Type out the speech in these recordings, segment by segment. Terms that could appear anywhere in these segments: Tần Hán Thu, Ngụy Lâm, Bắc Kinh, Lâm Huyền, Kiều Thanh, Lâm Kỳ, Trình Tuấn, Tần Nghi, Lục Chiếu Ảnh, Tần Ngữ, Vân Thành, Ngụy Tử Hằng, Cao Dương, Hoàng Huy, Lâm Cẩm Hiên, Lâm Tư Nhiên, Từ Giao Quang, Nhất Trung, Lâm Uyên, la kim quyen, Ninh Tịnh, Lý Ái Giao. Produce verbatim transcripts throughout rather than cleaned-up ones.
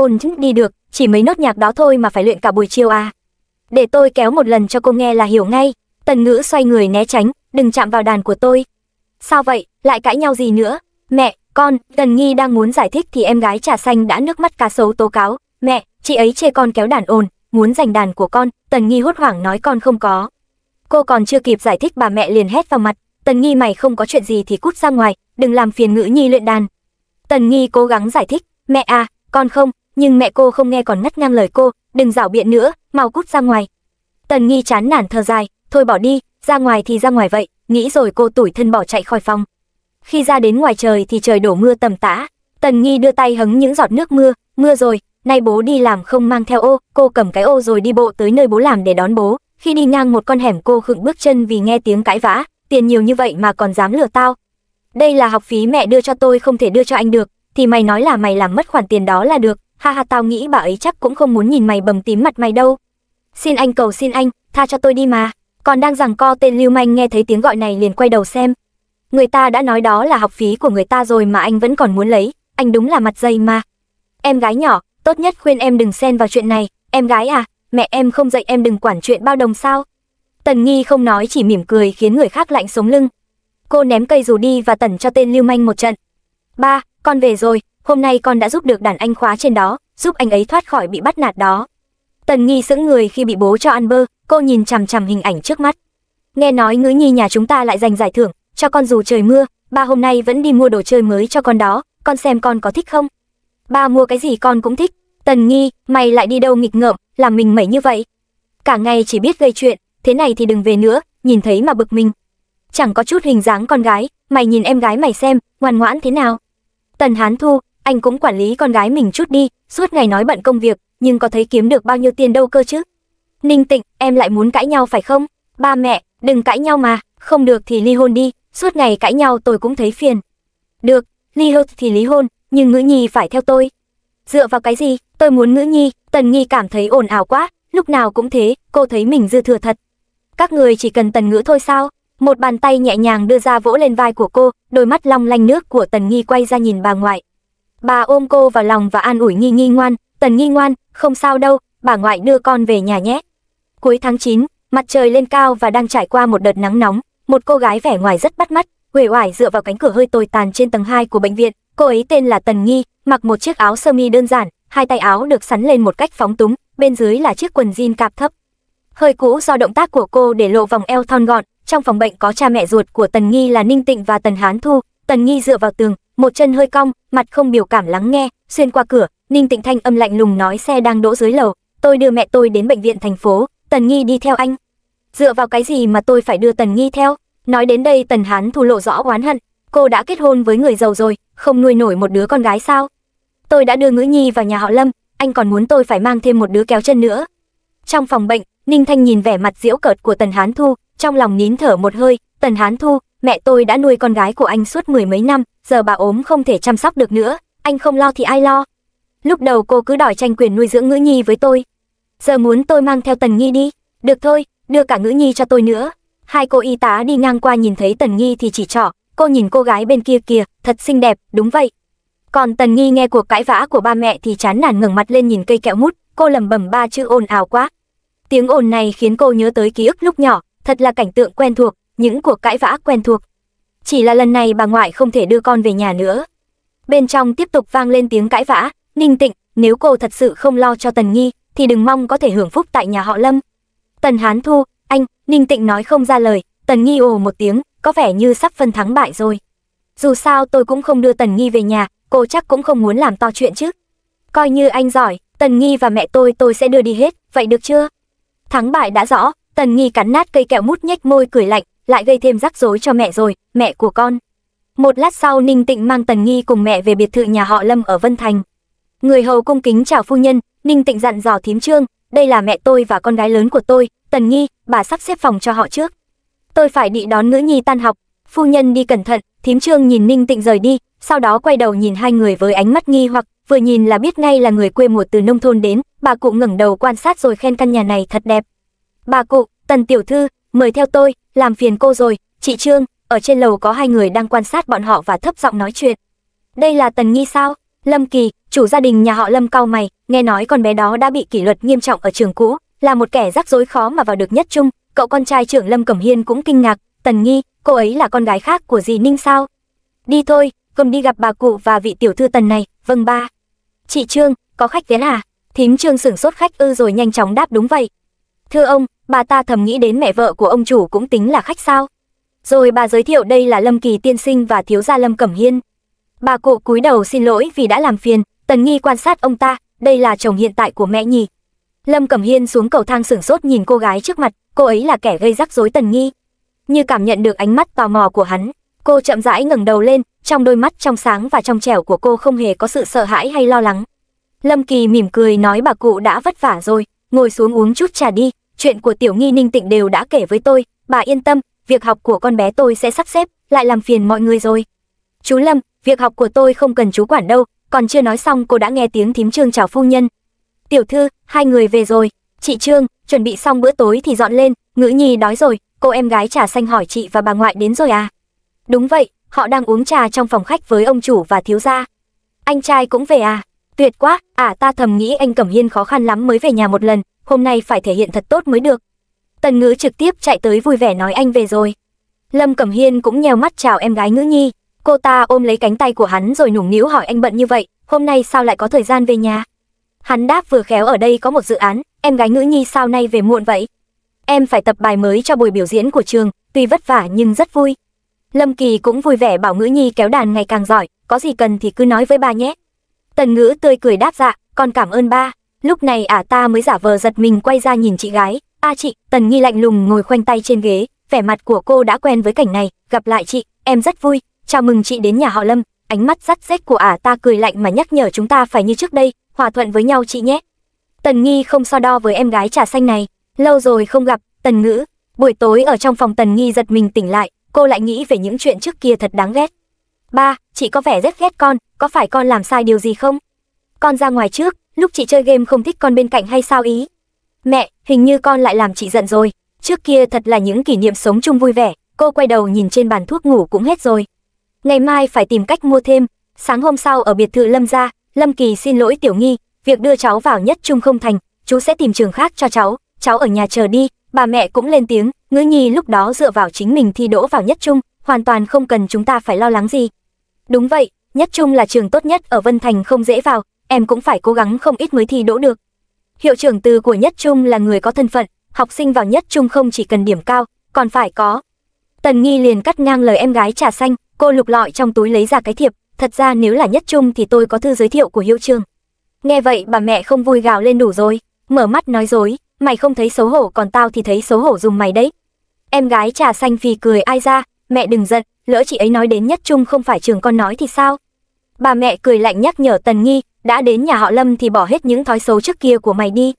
Ồn chứ đi được, chỉ mấy nốt nhạc đó thôi mà phải luyện cả buổi chiều à? Để tôi kéo một lần cho cô nghe là hiểu ngay. Tần Ngữ xoay người né tránh, đừng chạm vào đàn của tôi. Sao vậy, lại cãi nhau gì nữa? Mẹ, con, Tần Nghi đang muốn giải thích thì em gái trà xanh đã nước mắt cá sấu tố cáo. Mẹ, chị ấy chê con kéo đàn ồn, muốn giành đàn của con. Tần Nghi hốt hoảng nói con không có. Cô còn chưa kịp giải thích bà mẹ liền hét vào mặt. Tần Nghi mày không có chuyện gì thì cút ra ngoài, đừng làm phiền Ngữ Nhi luyện đàn. Tần Nghi cố gắng giải thích, mẹ à, con không, nhưng mẹ cô không nghe còn ngắt ngang lời cô, đừng giảo biện nữa, mau cút ra ngoài. Tần Nghi chán nản thở dài, thôi bỏ đi, ra ngoài thì ra ngoài vậy, nghĩ rồi cô tủi thân bỏ chạy khỏi phòng. Khi ra đến ngoài trời thì trời đổ mưa tầm tã, Tần Nghi đưa tay hứng những giọt nước mưa, mưa rồi, nay bố đi làm không mang theo ô, cô cầm cái ô rồi đi bộ tới nơi bố làm để đón bố, khi đi ngang một con hẻm cô khựng bước chân vì nghe tiếng cãi vã, tiền nhiều như vậy mà còn dám lừa tao. Đây là học phí mẹ đưa cho tôi không thể đưa cho anh được, thì mày nói là mày làm mất khoản tiền đó là được, ha ha tao nghĩ bà ấy chắc cũng không muốn nhìn mày bầm tím mặt mày đâu. Xin anh cầu xin anh, tha cho tôi đi mà. Còn đang giằng co tên lưu manh nghe thấy tiếng gọi này liền quay đầu xem. Người ta đã nói đó là học phí của người ta rồi mà anh vẫn còn muốn lấy, anh đúng là mặt dày mà. Em gái nhỏ, tốt nhất khuyên em đừng xen vào chuyện này, em gái à, mẹ em không dạy em đừng quản chuyện bao đồng sao? Tần Nghi không nói chỉ mỉm cười khiến người khác lạnh sống lưng. Cô ném cây dù đi và tẩn cho tên lưu manh một trận. Ba, con về rồi, hôm nay con đã giúp được đàn anh khóa trên đó, giúp anh ấy thoát khỏi bị bắt nạt đó. Tần Nghi sững người khi bị bố cho ăn bơ, cô nhìn chằm chằm hình ảnh trước mắt. Nghe nói Ngữ Nhi nhà chúng ta lại giành giải thưởng, cho con dù trời mưa, ba hôm nay vẫn đi mua đồ chơi mới cho con đó, con xem con có thích không? Ba mua cái gì con cũng thích. Tần Nghi, mày lại đi đâu nghịch ngợm, làm mình mẩy như vậy. Cả ngày chỉ biết gây chuyện, thế này thì đừng về nữa, nhìn thấy mà bực mình. Chẳng có chút hình dáng con gái, mày nhìn em gái mày xem, ngoan ngoãn thế nào. Tần Hán Thu, anh cũng quản lý con gái mình chút đi, suốt ngày nói bận công việc, nhưng có thấy kiếm được bao nhiêu tiền đâu cơ chứ. Ninh Tịnh, em lại muốn cãi nhau phải không? Ba mẹ, đừng cãi nhau mà, không được thì ly hôn đi, suốt ngày cãi nhau tôi cũng thấy phiền. Được, ly hôn thì ly hôn, nhưng Ngữ Nhi phải theo tôi. Dựa vào cái gì, tôi muốn Ngữ Nhi. Tần Nghi cảm thấy ồn ào quá, lúc nào cũng thế, cô thấy mình dư thừa thật. Các người chỉ cần Tần Ngữ thôi sao? Một bàn tay nhẹ nhàng đưa ra vỗ lên vai của cô, đôi mắt long lanh nước của Tần Nghi quay ra nhìn bà ngoại. Bà ôm cô vào lòng và an ủi Nghi Nghi ngoan, Tần Nghi ngoan, không sao đâu, bà ngoại đưa con về nhà nhé. Cuối tháng chín, mặt trời lên cao và đang trải qua một đợt nắng nóng, một cô gái vẻ ngoài rất bắt mắt, uể oải dựa vào cánh cửa hơi tồi tàn trên tầng hai của bệnh viện, cô ấy tên là Tần Nghi, mặc một chiếc áo sơ mi đơn giản, hai tay áo được sắn lên một cách phóng túng, bên dưới là chiếc quần jean cạp thấp. Hơi cũ do động tác của cô để lộ vòng eo thon gọn. Trong phòng bệnh có cha mẹ ruột của Tần Nghi là Ninh Tịnh và Tần Hán Thu. Tần Nghi dựa vào tường, một chân hơi cong, mặt không biểu cảm lắng nghe. Xuyên qua cửa, Ninh Tịnh thanh âm lạnh lùng nói xe đang đỗ dưới lầu. Tôi đưa mẹ tôi đến bệnh viện thành phố, Tần Nghi đi theo anh. Dựa vào cái gì mà tôi phải đưa Tần Nghi theo? Nói đến đây Tần Hán Thu lộ rõ oán hận. Cô đã kết hôn với người giàu rồi, không nuôi nổi một đứa con gái sao? Tôi đã đưa Ngữ Nhi vào nhà họ Lâm, anh còn muốn tôi phải mang thêm một đứa kéo chân nữa? Trong phòng bệnh, Ninh Thanh nhìn vẻ mặt giễu cợt của Tần Hán Thu, trong lòng nín thở một hơi. Tần Hán Thu, mẹ tôi đã nuôi con gái của anh suốt mười mấy năm, giờ bà ốm không thể chăm sóc được nữa, anh không lo thì ai lo. Lúc đầu cô cứ đòi tranh quyền nuôi dưỡng Ngữ Nhi với tôi, giờ muốn tôi mang theo Tần Nghi đi. Được thôi, đưa cả Ngữ Nhi cho tôi nữa. Hai cô y tá đi ngang qua nhìn thấy Tần Nghi thì chỉ trỏ, cô nhìn cô gái bên kia kìa, thật xinh đẹp, đúng vậy. Còn Tần Nghi nghe cuộc cãi vã của ba mẹ thì chán nản ngẩng mặt lên nhìn cây kẹo mút, cô lẩm bẩm ba chữ ồn ào quá. Tiếng ồn này khiến cô nhớ tới ký ức lúc nhỏ, thật là cảnh tượng quen thuộc, những cuộc cãi vã quen thuộc. Chỉ là lần này bà ngoại không thể đưa con về nhà nữa. Bên trong tiếp tục vang lên tiếng cãi vã. Ninh Tịnh, nếu cô thật sự không lo cho Tần Nghi thì đừng mong có thể hưởng phúc tại nhà họ Lâm. Tần Hán Thu, anh. Ninh Tịnh nói không ra lời. Tần Nghi ồ một tiếng, có vẻ như sắp phân thắng bại rồi. Dù sao tôi cũng không đưa Tần Nghi về nhà, cô chắc cũng không muốn làm to chuyện chứ. Coi như anh giỏi, Tần Nghi và mẹ tôi tôi sẽ đưa đi hết, vậy được chưa? Thắng bại đã rõ, Tần Nghi cắn nát cây kẹo mút nhếch môi cười lạnh, lại gây thêm rắc rối cho mẹ rồi, mẹ của con. Một lát sau Ninh Tịnh mang Tần Nghi cùng mẹ về biệt thự nhà họ Lâm ở Vân Thành. Người hầu cung kính chào phu nhân, Ninh Tịnh dặn dò thím Trương, đây là mẹ tôi và con gái lớn của tôi, Tần Nghi, bà sắp xếp phòng cho họ trước. Tôi phải đi đón Ngữ Nhi tan học, phu nhân đi cẩn thận. Thím Trương nhìn Ninh Tịnh rời đi, sau đó quay đầu nhìn hai người với ánh mắt nghi hoặc, vừa nhìn là biết ngay là người quê mùa từ nông thôn đến. Bà cụ ngẩng đầu quan sát rồi khen căn nhà này thật đẹp. Bà cụ, Tần tiểu thư, mời theo tôi, làm phiền cô rồi. Chị Trương, ở trên lầu có hai người đang quan sát bọn họ và thấp giọng nói chuyện. Đây là Tần Nghi sao? Lâm Kỳ, chủ gia đình nhà họ Lâm cau mày, nghe nói con bé đó đã bị kỷ luật nghiêm trọng ở trường cũ, là một kẻ rắc rối khó mà vào được Nhất Trung. Cậu con trai trưởng Lâm Cẩm Hiên cũng kinh ngạc. Tần Nghi, cô ấy là con gái khác của dì Ninh sao? Đi thôi, cùng đi gặp bà cụ và vị tiểu thư Tần này. Vâng ba. Chị Trương, có khách ghé à? Thím Trương sửng sốt. Khách ư? Rồi nhanh chóng đáp đúng vậy. Thưa ông, bà ta thầm nghĩ đến mẹ vợ của ông chủ cũng tính là khách sao? Rồi bà giới thiệu đây là Lâm Kỳ tiên sinh và thiếu gia Lâm Cẩm Hiên. Bà cụ cúi đầu xin lỗi vì đã làm phiền. Tần Nghi quan sát ông ta, đây là chồng hiện tại của mẹ nhỉ? Lâm Cẩm Hiên xuống cầu thang sửng sốt nhìn cô gái trước mặt, cô ấy là kẻ gây rắc rối Tần Nghi. Như cảm nhận được ánh mắt tò mò của hắn, cô chậm rãi ngẩng đầu lên, trong đôi mắt trong sáng và trong trẻo của cô không hề có sự sợ hãi hay lo lắng. Lâm Kỳ mỉm cười nói, bà cụ đã vất vả rồi, ngồi xuống uống chút trà đi, chuyện của tiểu Nghi Ninh Tịnh đều đã kể với tôi, bà yên tâm, việc học của con bé tôi sẽ sắp xếp, lại làm phiền mọi người rồi. Chú Lâm, việc học của tôi không cần chú quản đâu. Còn chưa nói xong cô đã nghe tiếng thím Trương chào phu nhân. Tiểu thư, hai người về rồi. Chị Trương, chuẩn bị xong bữa tối thì dọn lên, Ngữ Nhi đói rồi. Cô em gái trà xanh hỏi, chị và bà ngoại đến rồi à? Đúng vậy, họ đang uống trà trong phòng khách với ông chủ và thiếu gia. Anh trai cũng về à? Tuyệt quá, à ta thầm nghĩ anh Cẩm Hiên khó khăn lắm mới về nhà một lần, hôm nay phải thể hiện thật tốt mới được. Tần Ngữ trực tiếp chạy tới vui vẻ nói, anh về rồi. Lâm Cẩm Hiên cũng nheo mắt chào em gái Ngữ Nhi. Cô ta ôm lấy cánh tay của hắn rồi nũng nịu hỏi, anh bận như vậy, hôm nay sao lại có thời gian về nhà? Hắn đáp, vừa khéo ở đây có một dự án. Em gái Ngữ Nhi sao nay về muộn vậy? Em phải tập bài mới cho buổi biểu diễn của trường, tuy vất vả nhưng rất vui. Lâm Kỳ cũng vui vẻ bảo Ngữ Nhi kéo đàn ngày càng giỏi, có gì cần thì cứ nói với ba nhé. Tần Ngữ tươi cười đáp, dạ, con cảm ơn ba. Lúc này ả ta mới giả vờ giật mình quay ra nhìn chị gái. A chị, Tần Nghi lạnh lùng ngồi khoanh tay trên ghế, vẻ mặt của cô đã quen với cảnh này, gặp lại chị, em rất vui. Chào mừng chị đến nhà họ Lâm. Ánh mắt rắt rết của ả ta cười lạnh mà nhắc nhở chúng ta phải như trước đây, hòa thuận với nhau chị nhé. Tần Nghi không so đo với em gái trà xanh này. Lâu rồi không gặp, Tần Ngữ. Buổi tối ở trong phòng Tần Nghi giật mình tỉnh lại, cô lại nghĩ về những chuyện trước kia thật đáng ghét. Ba, chị có vẻ rất ghét con, có phải con làm sai điều gì không? Con ra ngoài trước, lúc chị chơi game không thích con bên cạnh hay sao ý? Mẹ, hình như con lại làm chị giận rồi. Trước kia thật là những kỷ niệm sống chung vui vẻ. Cô quay đầu nhìn trên bàn thuốc ngủ cũng hết rồi. Ngày mai phải tìm cách mua thêm. Sáng hôm sau ở biệt thự Lâm gia, Lâm Kỳ xin lỗi Tiểu Nghi, việc đưa cháu vào Nhất Trung không thành, chú sẽ tìm trường khác cho cháu, cháu ở nhà chờ đi. Bà mẹ cũng lên tiếng, Ngữ Nhi lúc đó dựa vào chính mình thi đỗ vào Nhất Trung, hoàn toàn không cần chúng ta phải lo lắng gì. Đúng vậy, Nhất Trung là trường tốt nhất ở Vân Thành, không dễ vào, em cũng phải cố gắng không ít mới thi đỗ được. Hiệu trưởng Từ của Nhất Trung là người có thân phận, học sinh vào Nhất Trung không chỉ cần điểm cao, còn phải có. Tần Nghi liền cắt ngang lời em gái trà xanh, cô lục lọi trong túi lấy ra cái thiệp, thật ra nếu là Nhất Trung thì tôi có thư giới thiệu của hiệu trưởng. Nghe vậy bà mẹ không vui gào lên, đủ rồi, mở mắt nói dối, mày không thấy xấu hổ còn tao thì thấy xấu hổ dùng mày đấy. Em gái trà xanh phì cười, ai ra, mẹ đừng giận, lỡ chị ấy nói đến Nhất Trung không phải trường con nói thì sao? Bà mẹ cười lạnh nhắc nhở Tần Nghi, đã đến nhà họ Lâm thì bỏ hết những thói xấu trước kia của mày đi.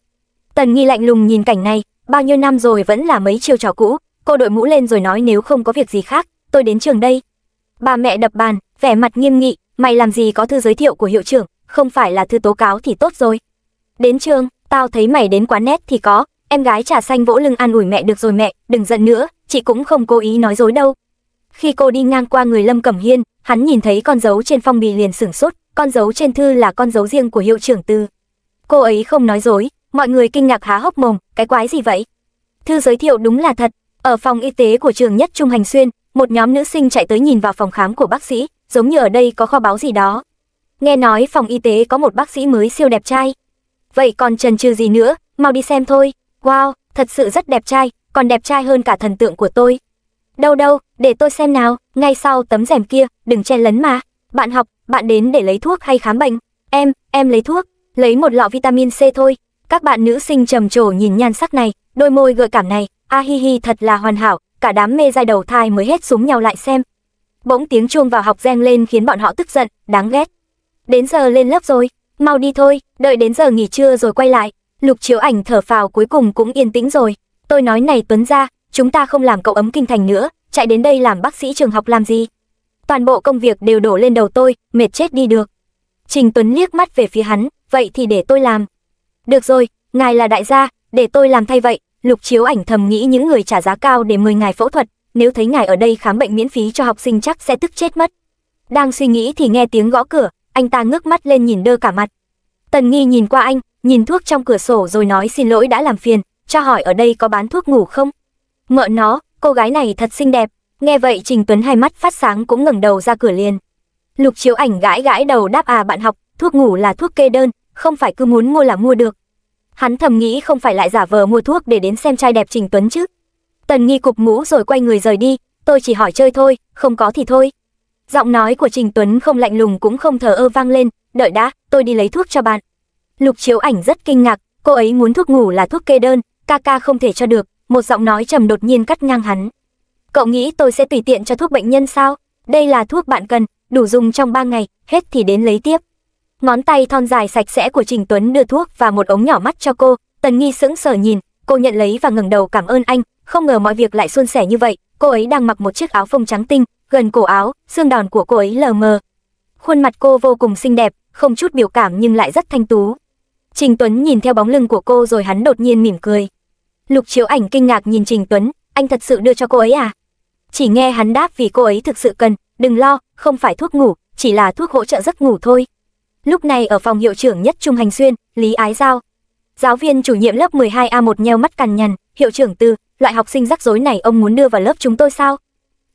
Tần Nghi lạnh lùng nhìn cảnh này, bao nhiêu năm rồi vẫn là mấy chiêu trò cũ, cô đội mũ lên rồi nói, nếu không có việc gì khác, tôi đến trường đây. Bà mẹ đập bàn, vẻ mặt nghiêm nghị, mày làm gì có thư giới thiệu của hiệu trưởng, không phải là thư tố cáo thì tốt rồi. Đến trường, tao thấy mày đến quán nét thì có. Em gái trà xanh vỗ lưng an ủi, mẹ được rồi mẹ, đừng giận nữa, chị cũng không cố ý nói dối đâu. Khi cô đi ngang qua người Lâm Cẩm Hiên, hắn nhìn thấy con dấu trên phong bì liền sửng sốt, con dấu trên thư là con dấu riêng của hiệu trưởng Từ. Cô ấy không nói dối, mọi người kinh ngạc há hốc mồm, cái quái gì vậy? Thư giới thiệu đúng là thật. Ở phòng y tế của trường Nhất Trung Hành Xuyên, một nhóm nữ sinh chạy tới nhìn vào phòng khám của bác sĩ, giống như ở đây có kho báu gì đó. Nghe nói phòng y tế có một bác sĩ mới siêu đẹp trai. Vậy còn chần chừ gì nữa, mau đi xem thôi. Wow, thật sự rất đẹp trai, còn đẹp trai hơn cả thần tượng của tôi. Đâu đâu, để tôi xem nào, ngay sau tấm rèm kia, đừng chen lấn mà. Bạn học, bạn đến để lấy thuốc hay khám bệnh? Em, em lấy thuốc, lấy một lọ vitamin C thôi. Các bạn nữ sinh trầm trồ nhìn nhan sắc này, đôi môi gợi cảm này, a hi hi thật là hoàn hảo, cả đám mê giai đầu thai mới hết súng nhau lại xem. Bỗng tiếng chuông vào học reng lên khiến bọn họ tức giận, đáng ghét. Đến giờ lên lớp rồi, mau đi thôi, đợi đến giờ nghỉ trưa rồi quay lại. Lục Chiếu Ảnh thở phào, cuối cùng cũng yên tĩnh rồi. Tôi nói này Tuấn gia, chúng ta không làm cậu ấm kinh thành nữa, chạy đến đây làm bác sĩ trường học làm gì? Toàn bộ công việc đều đổ lên đầu tôi, mệt chết đi được. Trình Tuấn liếc mắt về phía hắn, vậy thì để tôi làm. Được rồi, ngài là đại gia, để tôi làm thay vậy. Lục Chiếu Ảnh thầm nghĩ, những người trả giá cao để mời ngài phẫu thuật, nếu thấy ngài ở đây khám bệnh miễn phí cho học sinh chắc sẽ tức chết mất. Đang suy nghĩ thì nghe tiếng gõ cửa, anh ta ngước mắt lên nhìn đơ cả mặt. Tần Nghi nhìn qua anh, nhìn thuốc trong cửa sổ rồi nói xin lỗi đã làm phiền, cho hỏi ở đây có bán thuốc ngủ không? Mợ nó, cô gái này thật xinh đẹp. Nghe vậy Trình Tuấn hai mắt phát sáng cũng ngẩng đầu ra cửa liền. Lục Chiếu Ảnh gãi gãi đầu đáp à bạn học, thuốc ngủ là thuốc kê đơn, không phải cứ muốn mua là mua được. Hắn thầm nghĩ không phải lại giả vờ mua thuốc để đến xem trai đẹp Trình Tuấn chứ. Tần Nghi cụp mũ rồi quay người rời đi, tôi chỉ hỏi chơi thôi, không có thì thôi. Giọng nói của Trình Tuấn không lạnh lùng cũng không thờ ơ vang lên, đợi đã, tôi đi lấy thuốc cho bạn. Lục Chiếu Ảnh rất kinh ngạc, cô ấy muốn thuốc ngủ là thuốc kê đơn, ca ca không thể cho được, một giọng nói trầm đột nhiên cắt ngang hắn. Cậu nghĩ tôi sẽ tùy tiện cho thuốc bệnh nhân sao? Đây là thuốc bạn cần, đủ dùng trong ba ngày, hết thì đến lấy tiếp. Ngón tay thon dài sạch sẽ của Trình Tuấn đưa thuốc và một ống nhỏ mắt cho cô, Tần Nghi sững sờ nhìn, cô nhận lấy và ngẩng đầu cảm ơn anh, không ngờ mọi việc lại suôn sẻ như vậy. Cô ấy đang mặc một chiếc áo phông trắng tinh, gần cổ áo, xương đòn của cô ấy lờ mờ. Khuôn mặt cô vô cùng xinh đẹp, không chút biểu cảm nhưng lại rất thanh tú. Trình Tuấn nhìn theo bóng lưng của cô rồi hắn đột nhiên mỉm cười. Lục Chiếu Ảnh kinh ngạc nhìn Trình Tuấn, anh thật sự đưa cho cô ấy à? Chỉ nghe hắn đáp vì cô ấy thực sự cần, đừng lo, không phải thuốc ngủ, chỉ là thuốc hỗ trợ giấc ngủ thôi. Lúc này ở phòng hiệu trưởng Nhất Trung hành xuyên, Lý Ái Giao, giáo viên chủ nhiệm lớp mười hai A một nheo mắt cằn nhằn, hiệu trưởng Từ, loại học sinh rắc rối này ông muốn đưa vào lớp chúng tôi sao?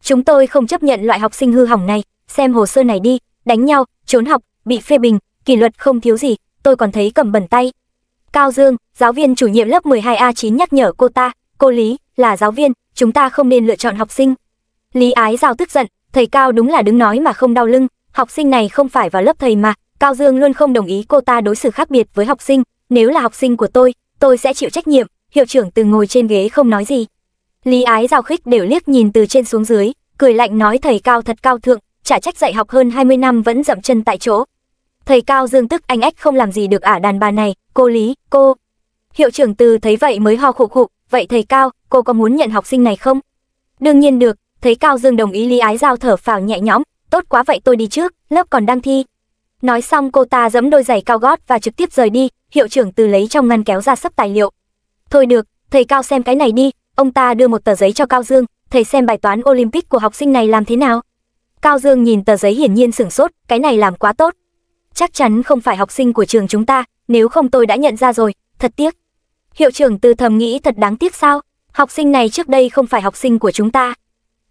Chúng tôi không chấp nhận loại học sinh hư hỏng này, xem hồ sơ này đi, đánh nhau, trốn học, bị phê bình, kỷ luật không thiếu gì, tôi còn thấy cầm bẩn tay. Cao Dương, giáo viên chủ nhiệm lớp mười hai A chín nhắc nhở cô ta, cô Lý, là giáo viên, chúng ta không nên lựa chọn học sinh. Lý Ái Giao tức giận, thầy Cao đúng là đứng nói mà không đau lưng, học sinh này không phải vào lớp thầy mà. Cao Dương luôn không đồng ý cô ta đối xử khác biệt với học sinh, nếu là học sinh của tôi, tôi sẽ chịu trách nhiệm. Hiệu trưởng Từ ngồi trên ghế không nói gì. Lý Ái Giao khích đều liếc nhìn từ trên xuống dưới, cười lạnh nói thầy Cao thật cao thượng, chả trách dạy học hơn hai mươi năm vẫn dậm chân tại chỗ. Thầy Cao Dương tức anh ếch không làm gì được ả đàn bà này, cô Lý, cô. Hiệu trưởng Từ thấy vậy mới ho khụ khụ, vậy thầy Cao, cô có muốn nhận học sinh này không? Đương nhiên được, thấy Cao Dương đồng ý Lý Ái Giao thở phào nhẹ nhõm, tốt quá vậy tôi đi trước, lớp còn đang thi. Nói xong cô ta giẫm đôi giày cao gót và trực tiếp rời đi, hiệu trưởng Từ lấy trong ngăn kéo ra sắp tài liệu. Thôi được, thầy Cao xem cái này đi, ông ta đưa một tờ giấy cho Cao Dương, thầy xem bài toán Olympic của học sinh này làm thế nào. Cao Dương nhìn tờ giấy hiển nhiên sửng sốt, cái này làm quá tốt. Chắc chắn không phải học sinh của trường chúng ta, nếu không tôi đã nhận ra rồi, thật tiếc. Hiệu trưởng Từ thầm nghĩ thật đáng tiếc sao, học sinh này trước đây không phải học sinh của chúng ta,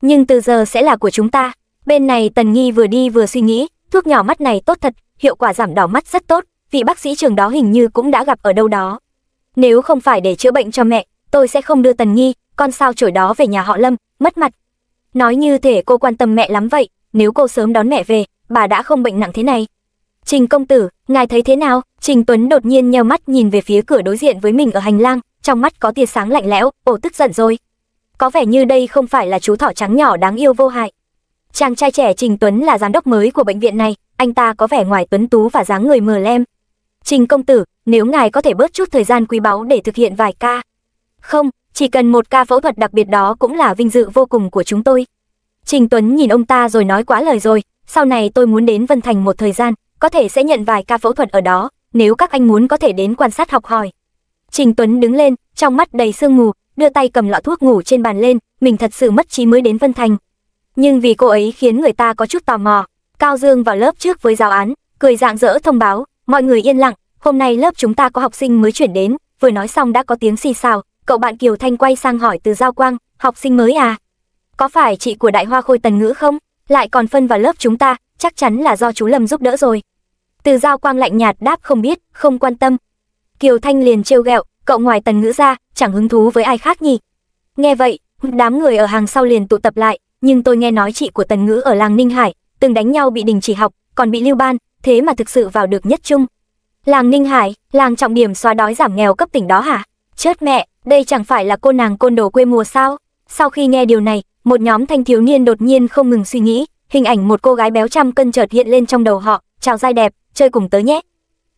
nhưng từ giờ sẽ là của chúng ta. Bên này Tần Nghi vừa đi vừa suy nghĩ, thuốc nhỏ mắt này tốt thật, hiệu quả giảm đỏ mắt rất tốt, vị bác sĩ trường đó hình như cũng đã gặp ở đâu đó. Nếu không phải để chữa bệnh cho mẹ, tôi sẽ không đưa Tần Nghi, con sao chổi đó về nhà họ Lâm, mất mặt. Nói như thể cô quan tâm mẹ lắm vậy, nếu cô sớm đón mẹ về, bà đã không bệnh nặng thế này. Trình công tử, ngài thấy thế nào? Trình Tuấn đột nhiên nheo mắt nhìn về phía cửa đối diện với mình ở hành lang, trong mắt có tia sáng lạnh lẽo, ồ tức giận rồi. Có vẻ như đây không phải là chú thỏ trắng nhỏ đáng yêu vô hại. Chàng trai trẻ Trình Tuấn là giám đốc mới của bệnh viện này, anh ta có vẻ ngoài tuấn tú và dáng người mờ lem. Trình công tử, nếu ngài có thể bớt chút thời gian quý báu để thực hiện vài ca. Không, chỉ cần một ca phẫu thuật đặc biệt đó cũng là vinh dự vô cùng của chúng tôi. Trình Tuấn nhìn ông ta rồi nói quá lời rồi, sau này tôi muốn đến Vân Thành một thời gian, có thể sẽ nhận vài ca phẫu thuật ở đó, nếu các anh muốn có thể đến quan sát học hỏi. Trình Tuấn đứng lên, trong mắt đầy sương mù, đưa tay cầm lọ thuốc ngủ trên bàn lên, mình thật sự mất trí mới đến Vân Thành. Nhưng vì cô ấy khiến người ta có chút tò mò. Cao Dương vào lớp trước với giáo án, cười rạng rỡ thông báo, mọi người yên lặng, hôm nay lớp chúng ta có học sinh mới chuyển đến, vừa nói xong đã có tiếng xì xào, cậu bạn Kiều Thanh quay sang hỏi Từ Giao Quang, học sinh mới à? Có phải chị của đại hoa khôi Tần Ngữ không? Lại còn phân vào lớp chúng ta, chắc chắn là do chú Lâm giúp đỡ rồi. Từ Giao Quang lạnh nhạt đáp không biết, không quan tâm. Kiều Thanh liền trêu ghẹo, cậu ngoài Tần Ngữ ra, chẳng hứng thú với ai khác nhỉ? Nghe vậy, đám người ở hàng sau liền tụ tập lại, nhưng tôi nghe nói chị của Tần Ngữ ở làng Ninh Hải, từng đánh nhau bị đình chỉ học, còn bị lưu ban, thế mà thực sự vào được Nhất Trung. Làng Ninh Hải, làng trọng điểm xóa đói giảm nghèo cấp tỉnh đó hả? Chết mẹ, đây chẳng phải là cô nàng côn đồ quê mùa sao? Sau khi nghe điều này, một nhóm thanh thiếu niên đột nhiên không ngừng suy nghĩ, hình ảnh một cô gái béo trăm cân chợt hiện lên trong đầu họ, chào giai đẹp, chơi cùng tới nhé.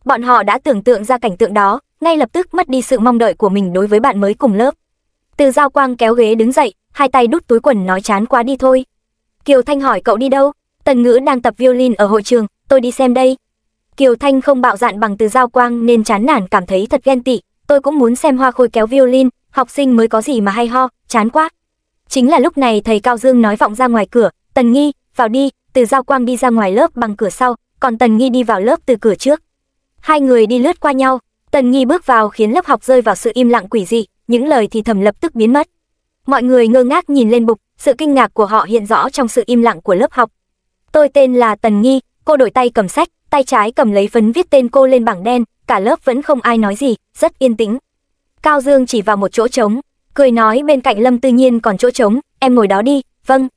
Bọn họ đã tưởng tượng ra cảnh tượng đó, ngay lập tức mất đi sự mong đợi của mình đối với bạn mới cùng lớp. Từ Giao Quang kéo ghế đứng dậy, hai tay đút túi quần nói chán quá đi thôi. Kiều Thanh hỏi cậu đi đâu? Tần Ngữ đang tập violin ở hội trường, tôi đi xem đây. Kiều Thanh không bạo dạn bằng Từ Giao Quang nên chán nản cảm thấy thật ghen tị, tôi cũng muốn xem hoa khôi kéo violin, học sinh mới có gì mà hay ho, chán quá. Chính là lúc này thầy Cao Dương nói vọng ra ngoài cửa, Tần Nghi, vào đi. Từ Giao Quang đi ra ngoài lớp bằng cửa sau, còn Tần Nghi đi vào lớp từ cửa trước. Hai người đi lướt qua nhau, Tần Nghi bước vào khiến lớp học rơi vào sự im lặng quỷ dị, những lời thì thầm lập tức biến mất. Mọi người ngơ ngác nhìn lên bục, sự kinh ngạc của họ hiện rõ trong sự im lặng của lớp học. Tôi tên là Tần Nghi, cô đổi tay cầm sách, tay trái cầm lấy phấn viết tên cô lên bảng đen, cả lớp vẫn không ai nói gì, rất yên tĩnh. Cao Dương chỉ vào một chỗ trống, cười nói bên cạnh Lâm Tư Nhiên còn chỗ trống, em ngồi đó đi, vâng.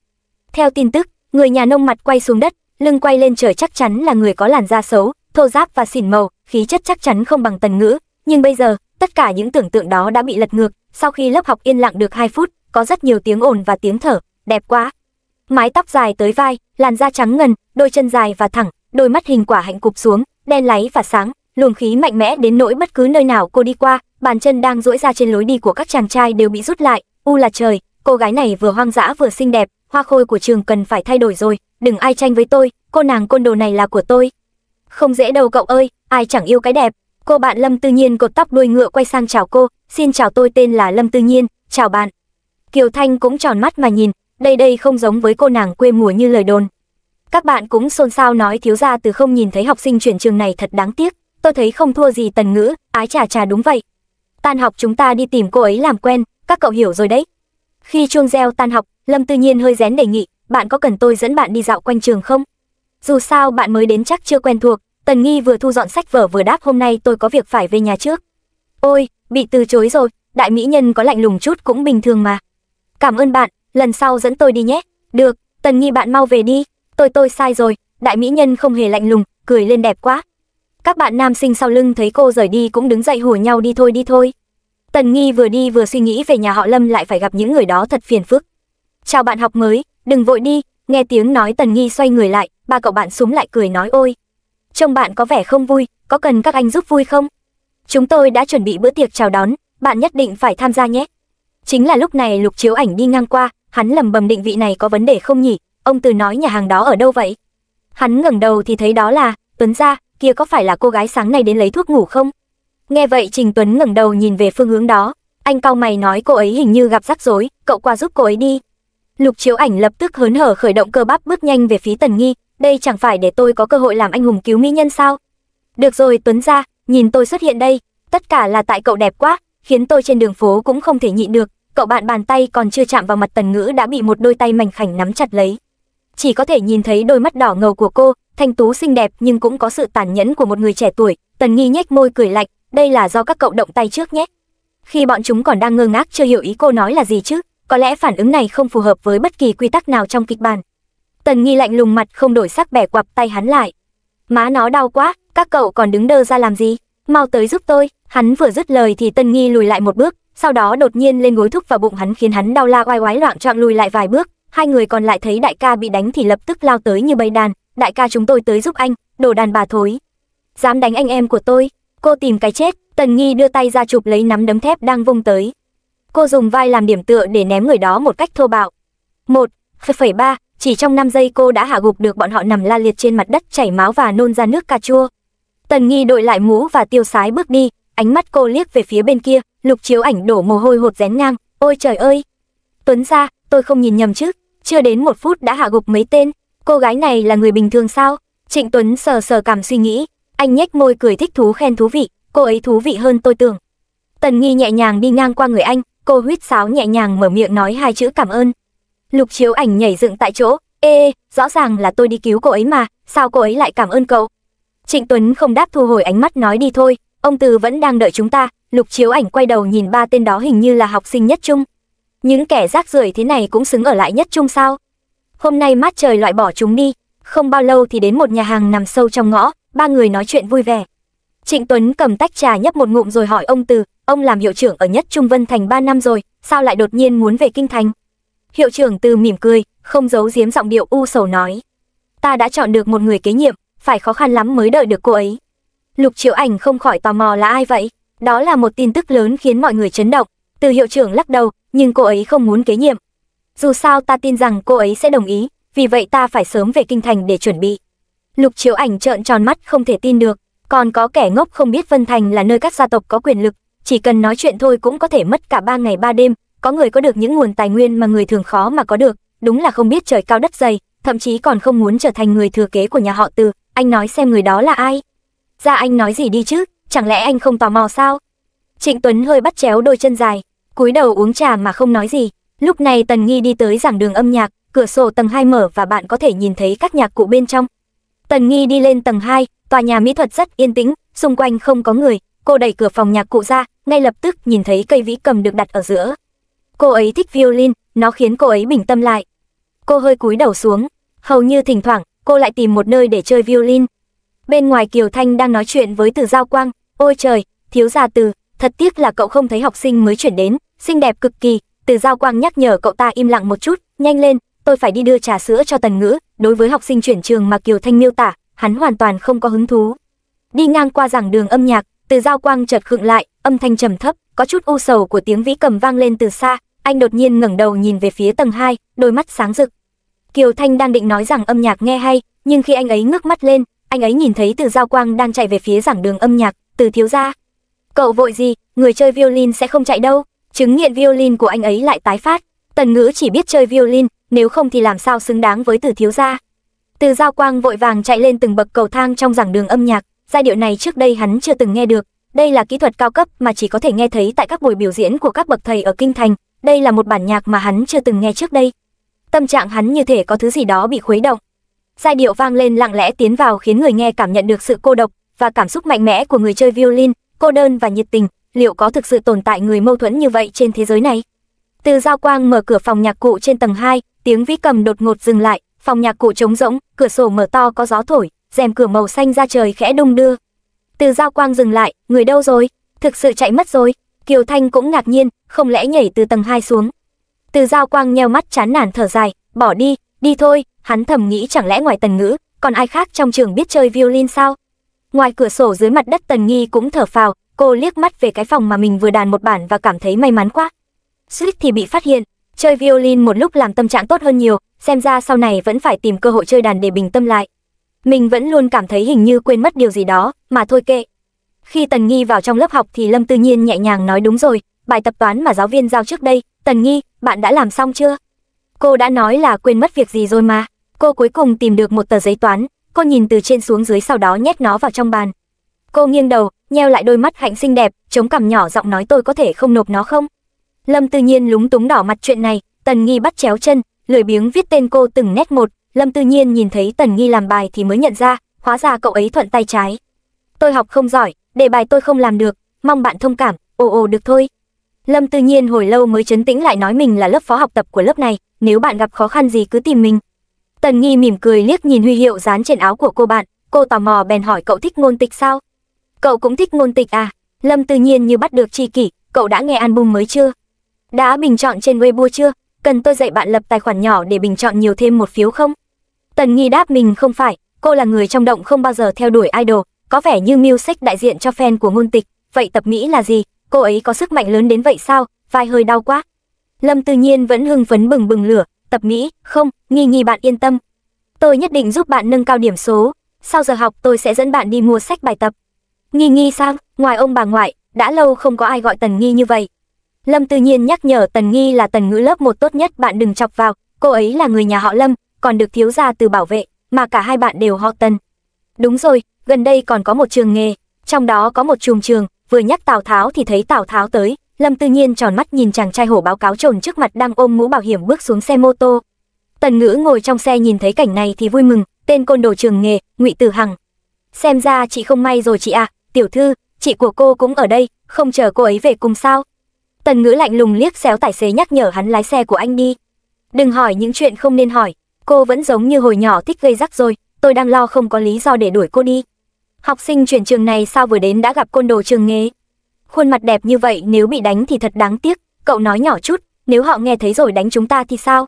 Theo tin tức, người nhà nông mặt quay xuống đất, lưng quay lên trời chắc chắn là người có làn da xấu, thô ráp và xỉn màu, khí chất chắc chắn không bằng Tần Ngữ. Nhưng bây giờ, tất cả những tưởng tượng đó đã bị lật ngược, sau khi lớp học yên lặng được hai phút, có rất nhiều tiếng ồn và tiếng thở, đẹp quá. Mái tóc dài tới vai, làn da trắng ngần, đôi chân dài và thẳng, đôi mắt hình quả hạnh cụp xuống, đen láy và sáng, luồng khí mạnh mẽ đến nỗi bất cứ nơi nào cô đi qua, bàn chân đang duỗi ra trên lối đi của các chàng trai đều bị rút lại. U là trời, cô gái này vừa hoang dã vừa xinh đẹp, hoa khôi của trường cần phải thay đổi rồi, đừng ai tranh với tôi, cô nàng côn đồ này là của tôi. Không dễ đâu cậu ơi, ai chẳng yêu cái đẹp. Cô bạn Lâm Tư Nhiên cột tóc đuôi ngựa quay sang chào cô, xin chào tôi tên là Lâm Tư Nhiên, chào bạn. Kiều Thanh cũng tròn mắt mà nhìn, đây đây không giống với cô nàng quê mùa như lời đồn. Các bạn cũng xôn xao nói thiếu gia từ không nhìn thấy học sinh chuyển trường này thật đáng tiếc, tôi thấy không thua gì Tần Ngữ, ái chà chà đúng vậy. Tan học chúng ta đi tìm cô ấy làm quen, các cậu hiểu rồi đấy. Khi chuông reo tan học, Lâm Tư Nhiên hơi rén đề nghị, bạn có cần tôi dẫn bạn đi dạo quanh trường không? Dù sao bạn mới đến chắc chưa quen thuộc. Tần Nghi vừa thu dọn sách vở vừa đáp hôm nay tôi có việc phải về nhà trước. Ôi, bị từ chối rồi, đại mỹ nhân có lạnh lùng chút cũng bình thường mà. Cảm ơn bạn, lần sau dẫn tôi đi nhé. Được, Tần Nghi bạn mau về đi, tôi tôi sai rồi, đại mỹ nhân không hề lạnh lùng, cười lên đẹp quá. Các bạn nam sinh sau lưng thấy cô rời đi cũng đứng dậy hùa nhau đi thôi đi thôi. Tần Nghi vừa đi vừa suy nghĩ về nhà họ Lâm lại phải gặp những người đó thật phiền phức. Chào bạn học mới, đừng vội đi, nghe tiếng nói Tần Nghi xoay người lại, ba cậu bạn súng lại cười nói ôi. Trông bạn có vẻ không vui, có cần các anh giúp vui không? Chúng tôi đã chuẩn bị bữa tiệc chào đón, bạn nhất định phải tham gia nhé. Chính là lúc này Lục Chiếu Ảnh đi ngang qua, hắn lầm bầm định vị này có vấn đề không nhỉ, ông Từ nói nhà hàng đó ở đâu vậy? Hắn ngẩng đầu thì thấy đó là, Tuấn gia, kia có phải là cô gái sáng nay đến lấy thuốc ngủ không? Nghe vậy Trình Tuấn ngẩng đầu nhìn về phương hướng đó, anh cau mày nói cô ấy hình như gặp rắc rối, cậu qua giúp cô ấy đi. Lục Chiếu Ảnh lập tức hớn hở khởi động cơ bắp bước nhanh về phía Tần Nghi. Đây chẳng phải để tôi có cơ hội làm anh hùng cứu mỹ nhân sao? Được rồi Tuấn gia, nhìn tôi xuất hiện đây, tất cả là tại cậu đẹp quá, khiến tôi trên đường phố cũng không thể nhịn được. Cậu bạn bàn tay còn chưa chạm vào mặt Tần Ngữ đã bị một đôi tay mảnh khảnh nắm chặt lấy. Chỉ có thể nhìn thấy đôi mắt đỏ ngầu của cô, thanh tú xinh đẹp nhưng cũng có sự tàn nhẫn của một người trẻ tuổi. Tần Nghi nhếch môi cười lạnh, đây là do các cậu động tay trước nhé. Khi bọn chúng còn đang ngơ ngác chưa hiểu ý cô nói là gì chứ, có lẽ phản ứng này không phù hợp với bất kỳ quy tắc nào trong kịch bản. Tần Nghi lạnh lùng mặt không đổi sắc bẻ quặp tay hắn lại. Má nó đau quá, các cậu còn đứng đơ ra làm gì, mau tới giúp tôi. Hắn vừa dứt lời thì Tần Nghi lùi lại một bước, sau đó đột nhiên lên gối thúc vào bụng hắn khiến hắn đau la oai oái loạng choạng lùi lại vài bước. Hai người còn lại thấy đại ca bị đánh thì lập tức lao tới như bầy đàn. Đại ca chúng tôi tới giúp anh, đồ đàn bà thối. Dám đánh anh em của tôi, cô tìm cái chết. Tần Nghi đưa tay ra chụp lấy nắm đấm thép đang vung tới. Cô dùng vai làm điểm tựa để ném người đó một cách thô bạo. Một, phẩy ba. Chỉ trong năm giây cô đã hạ gục được bọn họ nằm la liệt trên mặt đất chảy máu và nôn ra nước cà chua. Tần Nghi đội lại mũ và tiêu sái bước đi, ánh mắt cô liếc về phía bên kia, Lục Chiếu Ảnh đổ mồ hôi hột rén ngang, ôi trời ơi. Tuấn gia, tôi không nhìn nhầm chứ, chưa đến một phút đã hạ gục mấy tên, cô gái này là người bình thường sao? Trịnh Tuấn sờ sờ cằm suy nghĩ, anh nhếch môi cười thích thú khen thú vị, cô ấy thú vị hơn tôi tưởng. Tần Nghi nhẹ nhàng đi ngang qua người anh, cô huýt sáo nhẹ nhàng mở miệng nói hai chữ cảm ơn. Lục Chiếu Ảnh nhảy dựng tại chỗ, ê, rõ ràng là tôi đi cứu cô ấy mà, sao cô ấy lại cảm ơn cậu? Trịnh Tuấn không đáp thu hồi ánh mắt nói đi thôi, ông Từ vẫn đang đợi chúng ta. Lục Chiếu Ảnh quay đầu nhìn ba tên đó hình như là học sinh Nhất Trung. Những kẻ rác rưởi thế này cũng xứng ở lại Nhất Trung sao? Hôm nay mát trời loại bỏ chúng đi. Không bao lâu thì đến một nhà hàng nằm sâu trong ngõ, ba người nói chuyện vui vẻ. Trịnh Tuấn cầm tách trà nhấp một ngụm rồi hỏi ông Từ, ông làm hiệu trưởng ở Nhất Trung Vân Thành ba năm rồi, sao lại đột nhiên muốn về Kinh Thành? Hiệu trưởng Từ mỉm cười, không giấu giếm giọng điệu u sầu nói. Ta đã chọn được một người kế nhiệm, phải khó khăn lắm mới đợi được cô ấy. Lục Chiếu Ảnh không khỏi tò mò là ai vậy? Đó là một tin tức lớn khiến mọi người chấn động. Từ hiệu trưởng lắc đầu, nhưng cô ấy không muốn kế nhiệm. Dù sao ta tin rằng cô ấy sẽ đồng ý, vì vậy ta phải sớm về Kinh Thành để chuẩn bị. Lục Chiếu Ảnh trợn tròn mắt không thể tin được, còn có kẻ ngốc không biết Vân Thành là nơi các gia tộc có quyền lực, chỉ cần nói chuyện thôi cũng có thể mất cả ba ngày ba đêm. Có người có được những nguồn tài nguyên mà người thường khó mà có được, đúng là không biết trời cao đất dày, thậm chí còn không muốn trở thành người thừa kế của nhà họ Từ, anh nói xem người đó là ai. Ra anh nói gì đi chứ, chẳng lẽ anh không tò mò sao? Trịnh Tuấn hơi bắt chéo đôi chân dài, cúi đầu uống trà mà không nói gì. Lúc này Tần Nghi đi tới giảng đường âm nhạc, cửa sổ tầng hai mở và bạn có thể nhìn thấy các nhạc cụ bên trong. Tần Nghi đi lên tầng hai, tòa nhà mỹ thuật rất yên tĩnh, xung quanh không có người. Cô đẩy cửa phòng nhạc cụ ra, ngay lập tức nhìn thấy cây vĩ cầm được đặt ở giữa. Cô ấy thích violin, nó khiến cô ấy bình tâm lại. Cô hơi cúi đầu xuống, hầu như thỉnh thoảng cô lại tìm một nơi để chơi violin. Bên ngoài Kiều Thanh đang nói chuyện với Từ Giao Quang. Ôi trời, thiếu gia Từ, thật tiếc là cậu không thấy học sinh mới chuyển đến, xinh đẹp cực kỳ. Từ Giao Quang nhắc nhở cậu ta im lặng một chút. Nhanh lên, tôi phải đi đưa trà sữa cho Tần Ngữ. Đối với học sinh chuyển trường mà Kiều Thanh miêu tả, hắn hoàn toàn không có hứng thú. Đi ngang qua giảng đường âm nhạc, Từ Giao Quang chợt khựng lại, âm thanh trầm thấp, có chút u sầu của tiếng vĩ cầm vang lên từ xa. Anh đột nhiên ngẩng đầu nhìn về phía tầng hai, đôi mắt sáng rực. Kiều Thanh đang định nói rằng âm nhạc nghe hay, nhưng khi anh ấy ngước mắt lên, anh ấy nhìn thấy Từ Giao Quang đang chạy về phía giảng đường âm nhạc. Từ thiếu gia, cậu vội gì, người chơi violin sẽ không chạy đâu. Chứng nghiện violin của anh ấy lại tái phát. Tần Ngữ chỉ biết chơi violin, nếu không thì làm sao xứng đáng với Từ thiếu gia. Từ Giao Quang vội vàng chạy lên từng bậc cầu thang trong giảng đường âm nhạc. Giai điệu này trước đây hắn chưa từng nghe được. Đây là kỹ thuật cao cấp mà chỉ có thể nghe thấy tại các buổi biểu diễn của các bậc thầy ở kinh thành. Đây là một bản nhạc mà hắn chưa từng nghe trước đây. Tâm trạng hắn như thể có thứ gì đó bị khuấy động. Giai điệu vang lên lặng lẽ tiến vào khiến người nghe cảm nhận được sự cô độc và cảm xúc mạnh mẽ của người chơi violin, cô đơn và nhiệt tình. Liệu có thực sự tồn tại người mâu thuẫn như vậy trên thế giới này? Từ Giao Quang mở cửa phòng nhạc cụ trên tầng hai, tiếng vĩ cầm đột ngột dừng lại, phòng nhạc cụ trống rỗng, cửa sổ mở to có gió thổi, rèm cửa màu xanh ra trời khẽ đung đưa. Từ Giao Quang dừng lại, người đâu rồi? Thực sự chạy mất rồi. Kiều Thanh cũng ngạc nhiên, không lẽ nhảy từ tầng hai xuống? Từ Giao Quang nheo mắt chán nản thở dài, bỏ đi, đi thôi. Hắn thầm nghĩ chẳng lẽ ngoài Tần Ngữ, còn ai khác trong trường biết chơi violin sao? Ngoài cửa sổ dưới mặt đất Tần Nghi cũng thở phào, cô liếc mắt về cái phòng mà mình vừa đàn một bản và cảm thấy may mắn quá. Suýt thì bị phát hiện, chơi violin một lúc làm tâm trạng tốt hơn nhiều, xem ra sau này vẫn phải tìm cơ hội chơi đàn để bình tâm lại. Mình vẫn luôn cảm thấy hình như quên mất điều gì đó, mà thôi kệ. Khi Tần Nghi vào trong lớp học thì Lâm Tư Nhiên nhẹ nhàng nói đúng rồi, bài tập toán mà giáo viên giao trước đây, Tần Nghi, bạn đã làm xong chưa? Cô đã nói là quên mất việc gì rồi mà. Cô cuối cùng tìm được một tờ giấy toán, cô nhìn từ trên xuống dưới sau đó nhét nó vào trong bàn. Cô nghiêng đầu, nheo lại đôi mắt hạnh xinh đẹp, chống cằm nhỏ giọng nói tôi có thể không nộp nó không? Lâm Tư Nhiên lúng túng đỏ mặt chuyện này, Tần Nghi bắt chéo chân, lười biếng viết tên cô từng nét một. Lâm Tư Nhiên nhìn thấy Tần Nghi làm bài thì mới nhận ra, hóa ra cậu ấy thuận tay trái. Tôi học không giỏi, đề bài tôi không làm được, mong bạn thông cảm. Ồ ồ được thôi. Lâm Tư Nhiên hồi lâu mới trấn tĩnh lại, nói mình là lớp phó học tập của lớp này, nếu bạn gặp khó khăn gì cứ tìm mình. Tần Nghi mỉm cười liếc nhìn huy hiệu dán trên áo của cô bạn, cô tò mò bèn hỏi cậu thích ngôn tịch sao? Cậu cũng thích ngôn tịch à? Lâm Tư Nhiên như bắt được tri kỷ, cậu đã nghe album mới chưa? Đã bình chọn trên Weibo chưa? Cần tôi dạy bạn lập tài khoản nhỏ để bình chọn nhiều thêm một phiếu không? Tần Nghi đáp mình không phải, cô là người trong động không bao giờ theo đuổi idol, có vẻ như music đại diện cho fan của ngôn tịch, vậy tập mỹ là gì? Cô ấy có sức mạnh lớn đến vậy sao? Vai hơi đau quá. Lâm Tư Nhiên vẫn hưng phấn bừng bừng lửa, tập mỹ, không, Nghi Nghi bạn yên tâm. Tôi nhất định giúp bạn nâng cao điểm số, sau giờ học tôi sẽ dẫn bạn đi mua sách bài tập. Nghi Nghi sao? Ngoài ông bà ngoại, đã lâu không có ai gọi Tần Nghi như vậy. Lâm Tư Nhiên nhắc nhở Tần Nghi là Tần Ngữ lớp một tốt nhất, bạn đừng chọc vào, cô ấy là người nhà họ Lâm, còn được thiếu gia Từ bảo vệ, mà cả hai bạn đều họ Tần. Đúng rồi, gần đây còn có một trường nghề, trong đó có một chùm trường, vừa nhắc Tào Tháo thì thấy Tào Tháo tới. Lâm Tư Nhiên tròn mắt nhìn chàng trai hổ báo cáo trồn trước mặt đang ôm mũ bảo hiểm bước xuống xe mô tô. Tần Ngữ ngồi trong xe nhìn thấy cảnh này thì vui mừng, tên côn đồ trường nghề, Ngụy Tử Hằng. Xem ra chị không may rồi chị à, tiểu thư, chị của cô cũng ở đây, không chờ cô ấy về cùng sao? Tần Ngữ lạnh lùng liếc xéo tài xế nhắc nhở hắn lái xe của anh đi. Đừng hỏi những chuyện không nên hỏi, cô vẫn giống như hồi nhỏ thích gây rắc rồi, tôi đang lo không có lý do để đuổi cô đi. Học sinh chuyển trường này sao vừa đến đã gặp côn đồ trường nghề? Khuôn mặt đẹp như vậy nếu bị đánh thì thật đáng tiếc, cậu nói nhỏ chút, nếu họ nghe thấy rồi đánh chúng ta thì sao?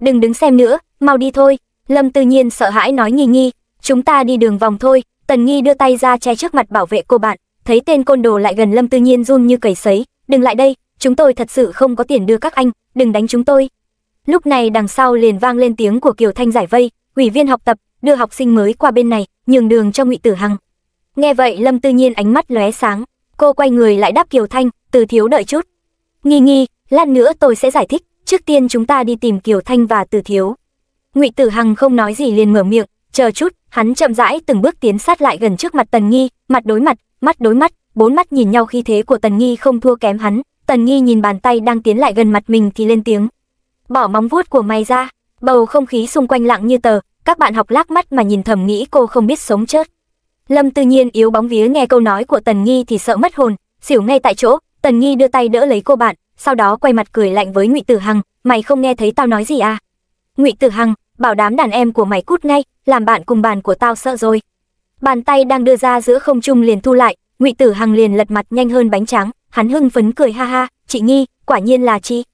Đừng đứng xem nữa, mau đi thôi. Lâm Tư Nhiên sợ hãi nói Nghi Nghi, chúng ta đi đường vòng thôi. Tần Nghi đưa tay ra che trước mặt bảo vệ cô bạn, thấy tên côn đồ lại gần Lâm Tư Nhiên run như cầy sấy, đừng lại đây, chúng tôi thật sự không có tiền đưa các anh, đừng đánh chúng tôi. Lúc này đằng sau liền vang lên tiếng của Kiều Thanh giải vây, ủy viên học tập, đưa học sinh mới qua bên này, nhường đường cho Ngụy Tử Hằng. Nghe vậy Lâm Tư Nhiên ánh mắt lóe sáng. Cô quay người lại đáp Kiều Thanh, Từ thiếu đợi chút. Nghi Nghi, lát nữa tôi sẽ giải thích, trước tiên chúng ta đi tìm Kiều Thanh và Từ thiếu. Ngụy Tử Hằng không nói gì liền mở miệng, chờ chút, Hắn chậm rãi từng bước tiến sát lại gần trước mặt Tần Nghi, mặt đối mặt, mắt đối mắt, bốn mắt nhìn nhau, khí thế của Tần Nghi không thua kém hắn. Tần Nghi nhìn bàn tay đang tiến lại gần mặt mình thì lên tiếng. Bỏ móng vuốt của mày ra. Bầu không khí xung quanh lặng như tờ, các bạn học lác mắt mà nhìn thầm nghĩ cô không biết sống chết. Lâm Tư Nhiên yếu bóng vía nghe câu nói của Tần Nghi thì sợ mất hồn, xỉu ngay tại chỗ. Tần Nghi đưa tay đỡ lấy cô bạn, sau đó quay mặt cười lạnh với Ngụy Tử Hằng, mày không nghe thấy tao nói gì à? Ngụy Tử Hằng, bảo đám đàn em của mày cút ngay, làm bạn cùng bàn của tao sợ rồi. Bàn tay đang đưa ra giữa không trung liền thu lại, Ngụy Tử Hằng liền lật mặt nhanh hơn bánh tráng, hắn hưng phấn cười ha ha, chị Nghi, quả nhiên là chị.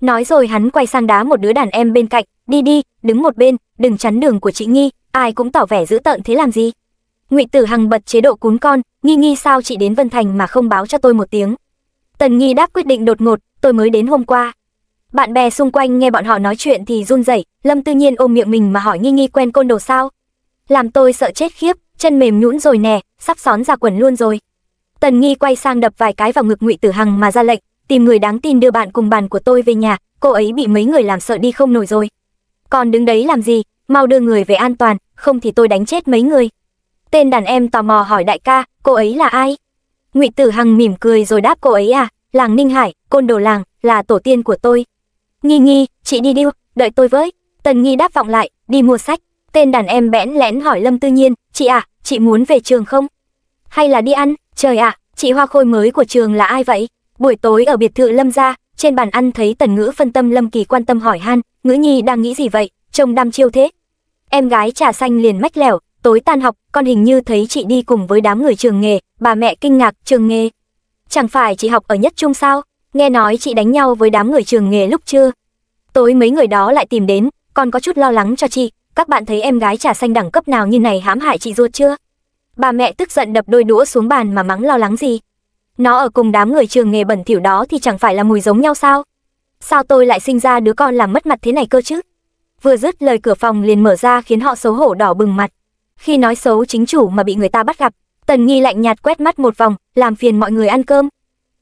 Nói rồi hắn quay sang đá một đứa đàn em bên cạnh, đi đi, đứng một bên, đừng chắn đường của chị Nghi, ai cũng tỏ vẻ dữ tợn thế làm gì. Ngụy Tử Hằng bật chế độ cún con, Nghi Nghi sao chị đến Vân Thành mà không báo cho tôi một tiếng? Tần Nghi đáp quyết định đột ngột, tôi mới đến hôm qua. Bạn bè xung quanh nghe bọn họ nói chuyện thì run rẩy, Lâm Tư Nhiên ôm miệng mình mà hỏi Nghi Nghi quen côn đồ sao? Làm tôi sợ chết khiếp, chân mềm nhũn rồi nè, sắp xón ra quần luôn rồi. Tần Nghi quay sang đập vài cái vào ngực Ngụy Tử Hằng mà ra lệnh, tìm người đáng tin đưa bạn cùng bàn của tôi về nhà, cô ấy bị mấy người làm sợ đi không nổi rồi. Còn đứng đấy làm gì, mau đưa người về an toàn, không thì tôi đánh chết mấy người. Tên đàn em tò mò hỏi đại ca, cô ấy là ai? Ngụy Tử Hằng mỉm cười rồi đáp, cô ấy à, làng Ninh Hải, côn đồ làng, là tổ tiên của tôi. Nghi Nghi, chị đi đi, đợi tôi với. Tần Nghi đáp vọng lại, đi mua sách. Tên đàn em bẽn lẽn hỏi Lâm Tư Nhiên, chị à, chị muốn về trường không? Hay là đi ăn? Trời ạ, à, chị hoa khôi mới của trường là ai vậy? Buổi tối ở biệt thự Lâm gia, trên bàn ăn thấy Tần Ngữ phân tâm, Lâm Kỳ quan tâm hỏi han, Ngữ Nhi đang nghĩ gì vậy, trông đăm chiêu thế? Em gái trà xanh liền mách lẻo, tối tan học, con hình như thấy chị đi cùng với đám người trường nghề. Bà mẹ kinh ngạc, trường nghề? Chẳng phải chị học ở Nhất Trung sao? Nghe nói chị đánh nhau với đám người trường nghề lúc trưa. Tối mấy người đó lại tìm đến, con có chút lo lắng cho chị, các bạn thấy em gái trà xanh đẳng cấp nào như này hãm hại chị ruột chưa? Bà mẹ tức giận đập đôi đũa xuống bàn mà mắng, lo lắng gì? Nó ở cùng đám người trường nghề bẩn thỉu đó thì chẳng phải là mùi giống nhau sao? Sao tôi lại sinh ra đứa con làm mất mặt thế này cơ chứ? Vừa dứt lời cửa phòng liền mở ra khiến họ xấu hổ đỏ bừng mặt. Khi nói xấu chính chủ mà bị người ta bắt gặp, Tần Nghi lạnh nhạt quét mắt một vòng, làm phiền mọi người ăn cơm.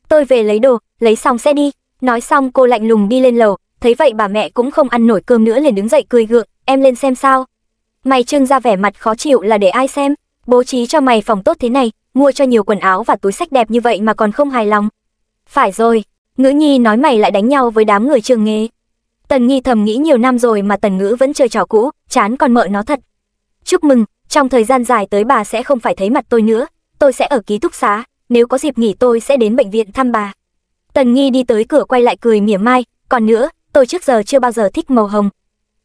Tôi về lấy đồ, lấy xong sẽ đi. Nói xong cô lạnh lùng đi lên lầu, thấy vậy bà mẹ cũng không ăn nổi cơm nữa liền đứng dậy cười gượng, em lên xem sao. Mày trưng ra vẻ mặt khó chịu là để ai xem? Bố trí cho mày phòng tốt thế này, mua cho nhiều quần áo và túi sách đẹp như vậy mà còn không hài lòng. Phải rồi, Ngữ Nhi nói mày lại đánh nhau với đám người trường nghề. Tần Nghi thầm nghĩ nhiều năm rồi mà Tần Ngữ vẫn chơi trò cũ, chán con mợ nó thật. Chúc mừng, trong thời gian dài tới bà sẽ không phải thấy mặt tôi nữa, tôi sẽ ở ký túc xá, nếu có dịp nghỉ tôi sẽ đến bệnh viện thăm bà. Tần Nghi đi tới cửa quay lại cười mỉa mai, còn nữa, tôi trước giờ chưa bao giờ thích màu hồng.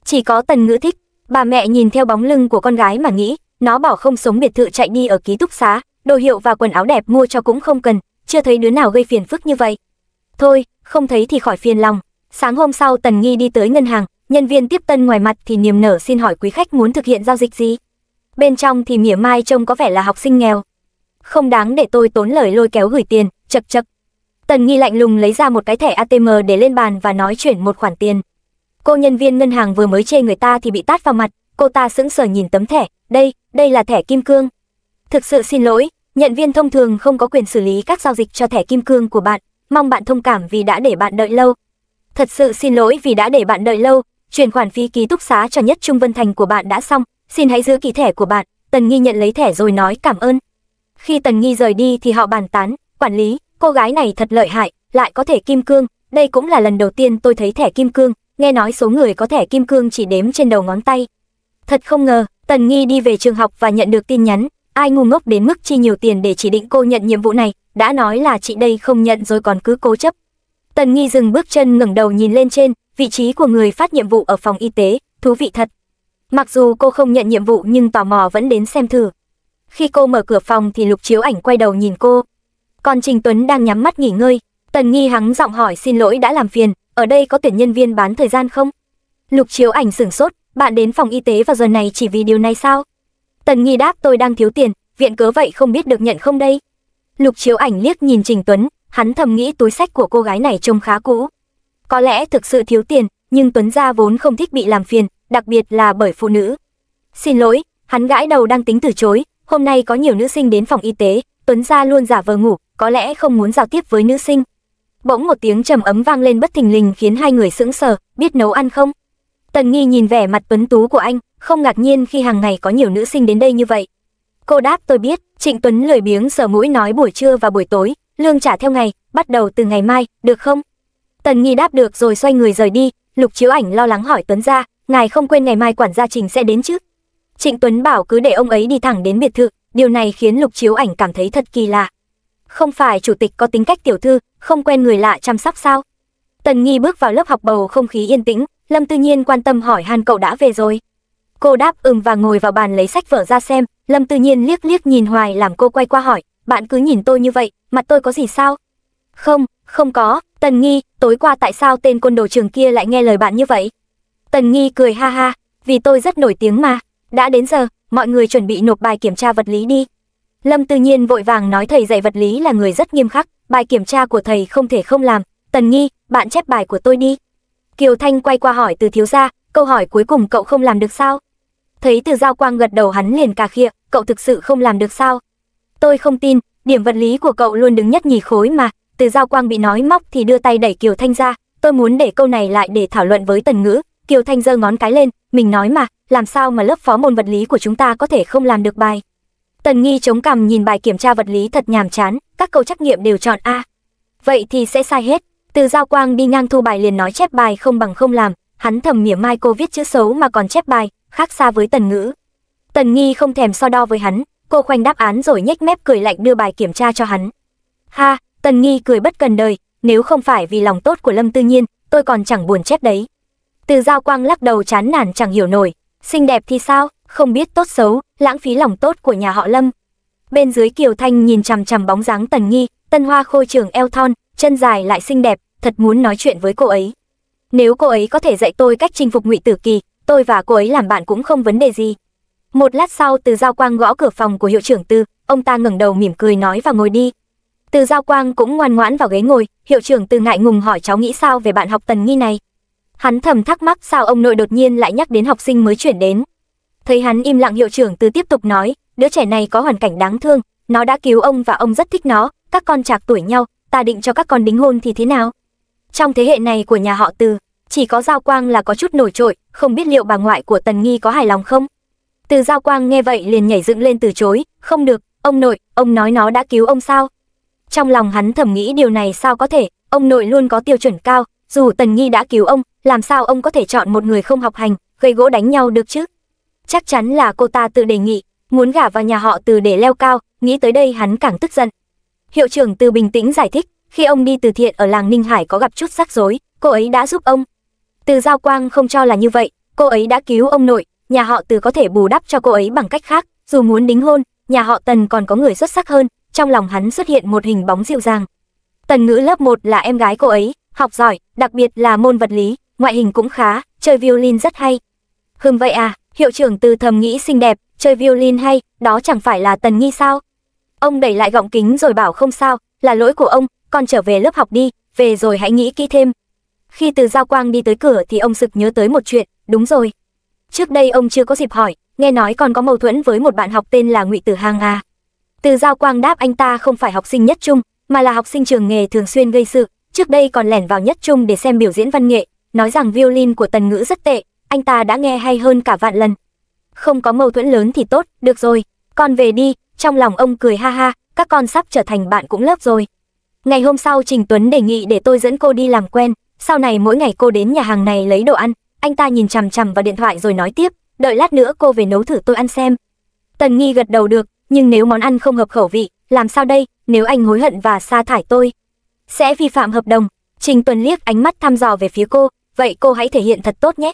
Chỉ có Tần Ngữ thích. Bà mẹ nhìn theo bóng lưng của con gái mà nghĩ, nó bỏ không sống biệt thự chạy đi ở ký túc xá, đồ hiệu và quần áo đẹp mua cho cũng không cần, chưa thấy đứa nào gây phiền phức như vậy. Thôi, không thấy thì khỏi phiền lòng. Sáng hôm sau Tần Nghi đi tới ngân hàng, nhân viên tiếp tân ngoài mặt thì niềm nở xin hỏi quý khách muốn thực hiện giao dịch gì. Bên trong thì mỉa mai trông có vẻ là học sinh nghèo. Không đáng để tôi tốn lời lôi kéo gửi tiền, chậc chậc. Tần Nghi lạnh lùng lấy ra một cái thẻ a tê em để lên bàn và nói chuyển một khoản tiền. Cô nhân viên ngân hàng vừa mới chê người ta thì bị tát vào mặt, cô ta sững sờ nhìn tấm thẻ, đây, đây là thẻ kim cương. Thực sự xin lỗi, nhận viên thông thường không có quyền xử lý các giao dịch cho thẻ kim cương của bạn, mong bạn thông cảm vì đã để bạn đợi lâu. Thật sự xin lỗi vì đã để bạn đợi lâu, chuyển khoản phí ký túc xá cho Nhất Trung Vân Thành của bạn đã xong, xin hãy giữ kỹ thẻ của bạn. Tần Nghi nhận lấy thẻ rồi nói cảm ơn. Khi Tần Nghi rời đi thì họ bàn tán, quản lý, cô gái này thật lợi hại, lại có thẻ kim cương, đây cũng là lần đầu tiên tôi thấy thẻ kim cương, nghe nói số người có thẻ kim cương chỉ đếm trên đầu ngón tay. Thật không ngờ, Tần Nghi đi về trường học và nhận được tin nhắn, ai ngu ngốc đến mức chi nhiều tiền để chỉ định cô nhận nhiệm vụ này, đã nói là chị đây không nhận rồi còn cứ cố chấp. Tần Nghi dừng bước chân ngẩng đầu nhìn lên trên, vị trí của người phát nhiệm vụ ở phòng y tế, thú vị thật. Mặc dù cô không nhận nhiệm vụ nhưng tò mò vẫn đến xem thử. Khi cô mở cửa phòng thì Lục Chiếu Ảnh quay đầu nhìn cô. Còn Trình Tuấn đang nhắm mắt nghỉ ngơi. Tần Nghi hắng giọng hỏi, xin lỗi đã làm phiền, ở đây có tuyển nhân viên bán thời gian không? Lục Chiếu Ảnh sửng sốt, bạn đến phòng y tế vào giờ này chỉ vì điều này sao? Tần Nghi đáp, tôi đang thiếu tiền, viện cớ vậy không biết được nhận không đây? Lục Chiếu Ảnh liếc nhìn Trình Tuấn, hắn thầm nghĩ túi sách của cô gái này trông khá cũ. Có lẽ thực sự thiếu tiền, nhưng Tuấn gia vốn không thích bị làm phiền, đặc biệt là bởi phụ nữ. Xin lỗi, hắn gãi đầu đang tính từ chối, hôm nay có nhiều nữ sinh đến phòng y tế, Tuấn gia luôn giả vờ ngủ, có lẽ không muốn giao tiếp với nữ sinh. Bỗng một tiếng trầm ấm vang lên bất thình lình khiến hai người sững sờ, biết nấu ăn không? Tần Nghi nhìn vẻ mặt tuấn tú của anh, không ngạc nhiên khi hàng ngày có nhiều nữ sinh đến đây như vậy. Cô đáp tôi biết. Trịnh Tuấn lười biếng sờ mũi nói buổi trưa và buổi tối, lương trả theo ngày, bắt đầu từ ngày mai, được không? Tần Nghi đáp được rồi xoay người rời đi. Lục Chiếu Ảnh lo lắng hỏi Tuấn gia, ngài không quên ngày mai quản gia Trình sẽ đến chứ? Trịnh Tuấn bảo cứ để ông ấy đi thẳng đến biệt thự, điều này khiến Lục Chiếu Ảnh cảm thấy thật kỳ lạ. Không phải chủ tịch có tính cách tiểu thư, không quen người lạ chăm sóc sao? Tần Nghi bước vào lớp học, bầu không khí yên tĩnh. Lâm Tư Nhiên quan tâm hỏi han cậu đã về rồi. Cô đáp ừm và ngồi vào bàn lấy sách vở ra xem. Lâm Tư Nhiên liếc liếc nhìn hoài làm cô quay qua hỏi, bạn cứ nhìn tôi như vậy, mặt tôi có gì sao? Không, không có. Tần Nghi, tối qua tại sao tên côn đồ trường kia lại nghe lời bạn như vậy? Tần Nghi cười ha ha, vì tôi rất nổi tiếng mà. Đã đến giờ, mọi người chuẩn bị nộp bài kiểm tra vật lý đi. Lâm Tư Nhiên vội vàng nói thầy dạy vật lý là người rất nghiêm khắc, bài kiểm tra của thầy không thể không làm. Tần Nghi, bạn chép bài của tôi đi. Kiều Thanh quay qua hỏi Từ thiếu gia, câu hỏi cuối cùng cậu không làm được sao? Thấy Từ Giao Quang gật đầu hắn liền cà khịa, cậu thực sự không làm được sao? Tôi không tin, điểm vật lý của cậu luôn đứng nhất nhì khối mà. Từ Giao Quang bị nói móc thì đưa tay đẩy Kiều Thanh ra, tôi muốn để câu này lại để thảo luận với Tần Ngữ. Kiều Thanh giơ ngón cái lên, mình nói mà, làm sao mà lớp phó môn vật lý của chúng ta có thể không làm được bài? Tần Nghi chống cằm nhìn bài kiểm tra vật lý thật nhàm chán, các câu trắc nghiệm đều chọn A. Vậy thì sẽ sai hết. Từ Giao Quang đi ngang thu bài liền nói chép bài không bằng không làm, hắn thầm mỉa mai cô viết chữ xấu mà còn chép bài, khác xa với Tần Ngữ. Tần Nghi không thèm so đo với hắn, cô khoanh đáp án rồi nhếch mép cười lạnh đưa bài kiểm tra cho hắn. Ha, Tần Nghi cười bất cần đời, nếu không phải vì lòng tốt của Lâm Tư Nhiên, tôi còn chẳng buồn chép đấy. Từ Giao Quang lắc đầu chán nản chẳng hiểu nổi, xinh đẹp thì sao, không biết tốt xấu, lãng phí lòng tốt của nhà họ Lâm. Bên dưới Kiều Thanh nhìn chằm chằm bóng dáng Tần Nghi, tân hoa khôi trường eo thon, chân dài lại xinh đẹp, thật muốn nói chuyện với cô ấy. Nếu cô ấy có thể dạy tôi cách chinh phục Ngụy Tử Kỳ, tôi và cô ấy làm bạn cũng không vấn đề gì. Một lát sau Từ Giao Quang gõ cửa phòng của hiệu trưởng Từ, ông ta ngẩng đầu mỉm cười nói vào ngồi đi. Từ Giao Quang cũng ngoan ngoãn vào ghế ngồi, hiệu trưởng Từ ngại ngùng hỏi cháu nghĩ sao về bạn học Tần Nghi này. Hắn thầm thắc mắc sao ông nội đột nhiên lại nhắc đến học sinh mới chuyển đến. Thấy hắn im lặng hiệu trưởng Từ tiếp tục nói, đứa trẻ này có hoàn cảnh đáng thương, nó đã cứu ông và ông rất thích nó, các con trạc tuổi nhau, ta định cho các con đính hôn thì thế nào? Trong thế hệ này của nhà họ Từ, chỉ có Giao Quang là có chút nổi trội, không biết liệu bà ngoại của Tần Nghi có hài lòng không? Từ Giao Quang nghe vậy liền nhảy dựng lên từ chối, không được, ông nội, ông nói nó đã cứu ông sao? Trong lòng hắn thầm nghĩ điều này sao có thể, ông nội luôn có tiêu chuẩn cao, dù Tần Nghi đã cứu ông, làm sao ông có thể chọn một người không học hành, gây gỗ đánh nhau được chứ? Chắc chắn là cô ta tự đề nghị, muốn gả vào nhà họ Từ để leo cao, nghĩ tới đây hắn càng tức giận. Hiệu trưởng Từ bình tĩnh giải thích, khi ông đi từ thiện ở làng Ninh Hải có gặp chút rắc rối, cô ấy đã giúp ông. Từ Giao Quang không cho là như vậy, cô ấy đã cứu ông nội, nhà họ Từ có thể bù đắp cho cô ấy bằng cách khác, dù muốn đính hôn, nhà họ Tần còn có người xuất sắc hơn, trong lòng hắn xuất hiện một hình bóng dịu dàng. Tần Ngữ lớp một là em gái cô ấy, học giỏi, đặc biệt là môn vật lý, ngoại hình cũng khá, chơi violin rất hay. Hừm vậy à, hiệu trưởng Từ thầm nghĩ xinh đẹp, chơi violin hay, đó chẳng phải là Tần Nghi sao? Ông đẩy lại gọng kính rồi bảo không sao, là lỗi của ông, con trở về lớp học đi, về rồi hãy nghĩ kỹ thêm. Khi Từ Giao Quang đi tới cửa thì ông sực nhớ tới một chuyện, đúng rồi. Trước đây ông chưa có dịp hỏi, nghe nói còn có mâu thuẫn với một bạn học tên là Ngụy Tử Hằng à? Từ Giao Quang đáp anh ta không phải học sinh Nhất Trung, mà là học sinh trường nghề thường xuyên gây sự, trước đây còn lẻn vào Nhất Trung để xem biểu diễn văn nghệ, nói rằng violin của Tần Ngữ rất tệ, anh ta đã nghe hay hơn cả vạn lần. Không có mâu thuẫn lớn thì tốt, được rồi, con về đi. Trong lòng ông cười ha ha, các con sắp trở thành bạn cũng lớp rồi. Ngày hôm sau Trình Tuấn đề nghị để tôi dẫn cô đi làm quen, sau này mỗi ngày cô đến nhà hàng này lấy đồ ăn. Anh ta nhìn chằm chằm vào điện thoại rồi nói tiếp, đợi lát nữa cô về nấu thử tôi ăn xem. Tần Nghi gật đầu được, nhưng nếu món ăn không hợp khẩu vị, làm sao đây, nếu anh hối hận và sa thải tôi? Sẽ vi phạm hợp đồng. Trình Tuấn liếc ánh mắt thăm dò về phía cô, vậy cô hãy thể hiện thật tốt nhé.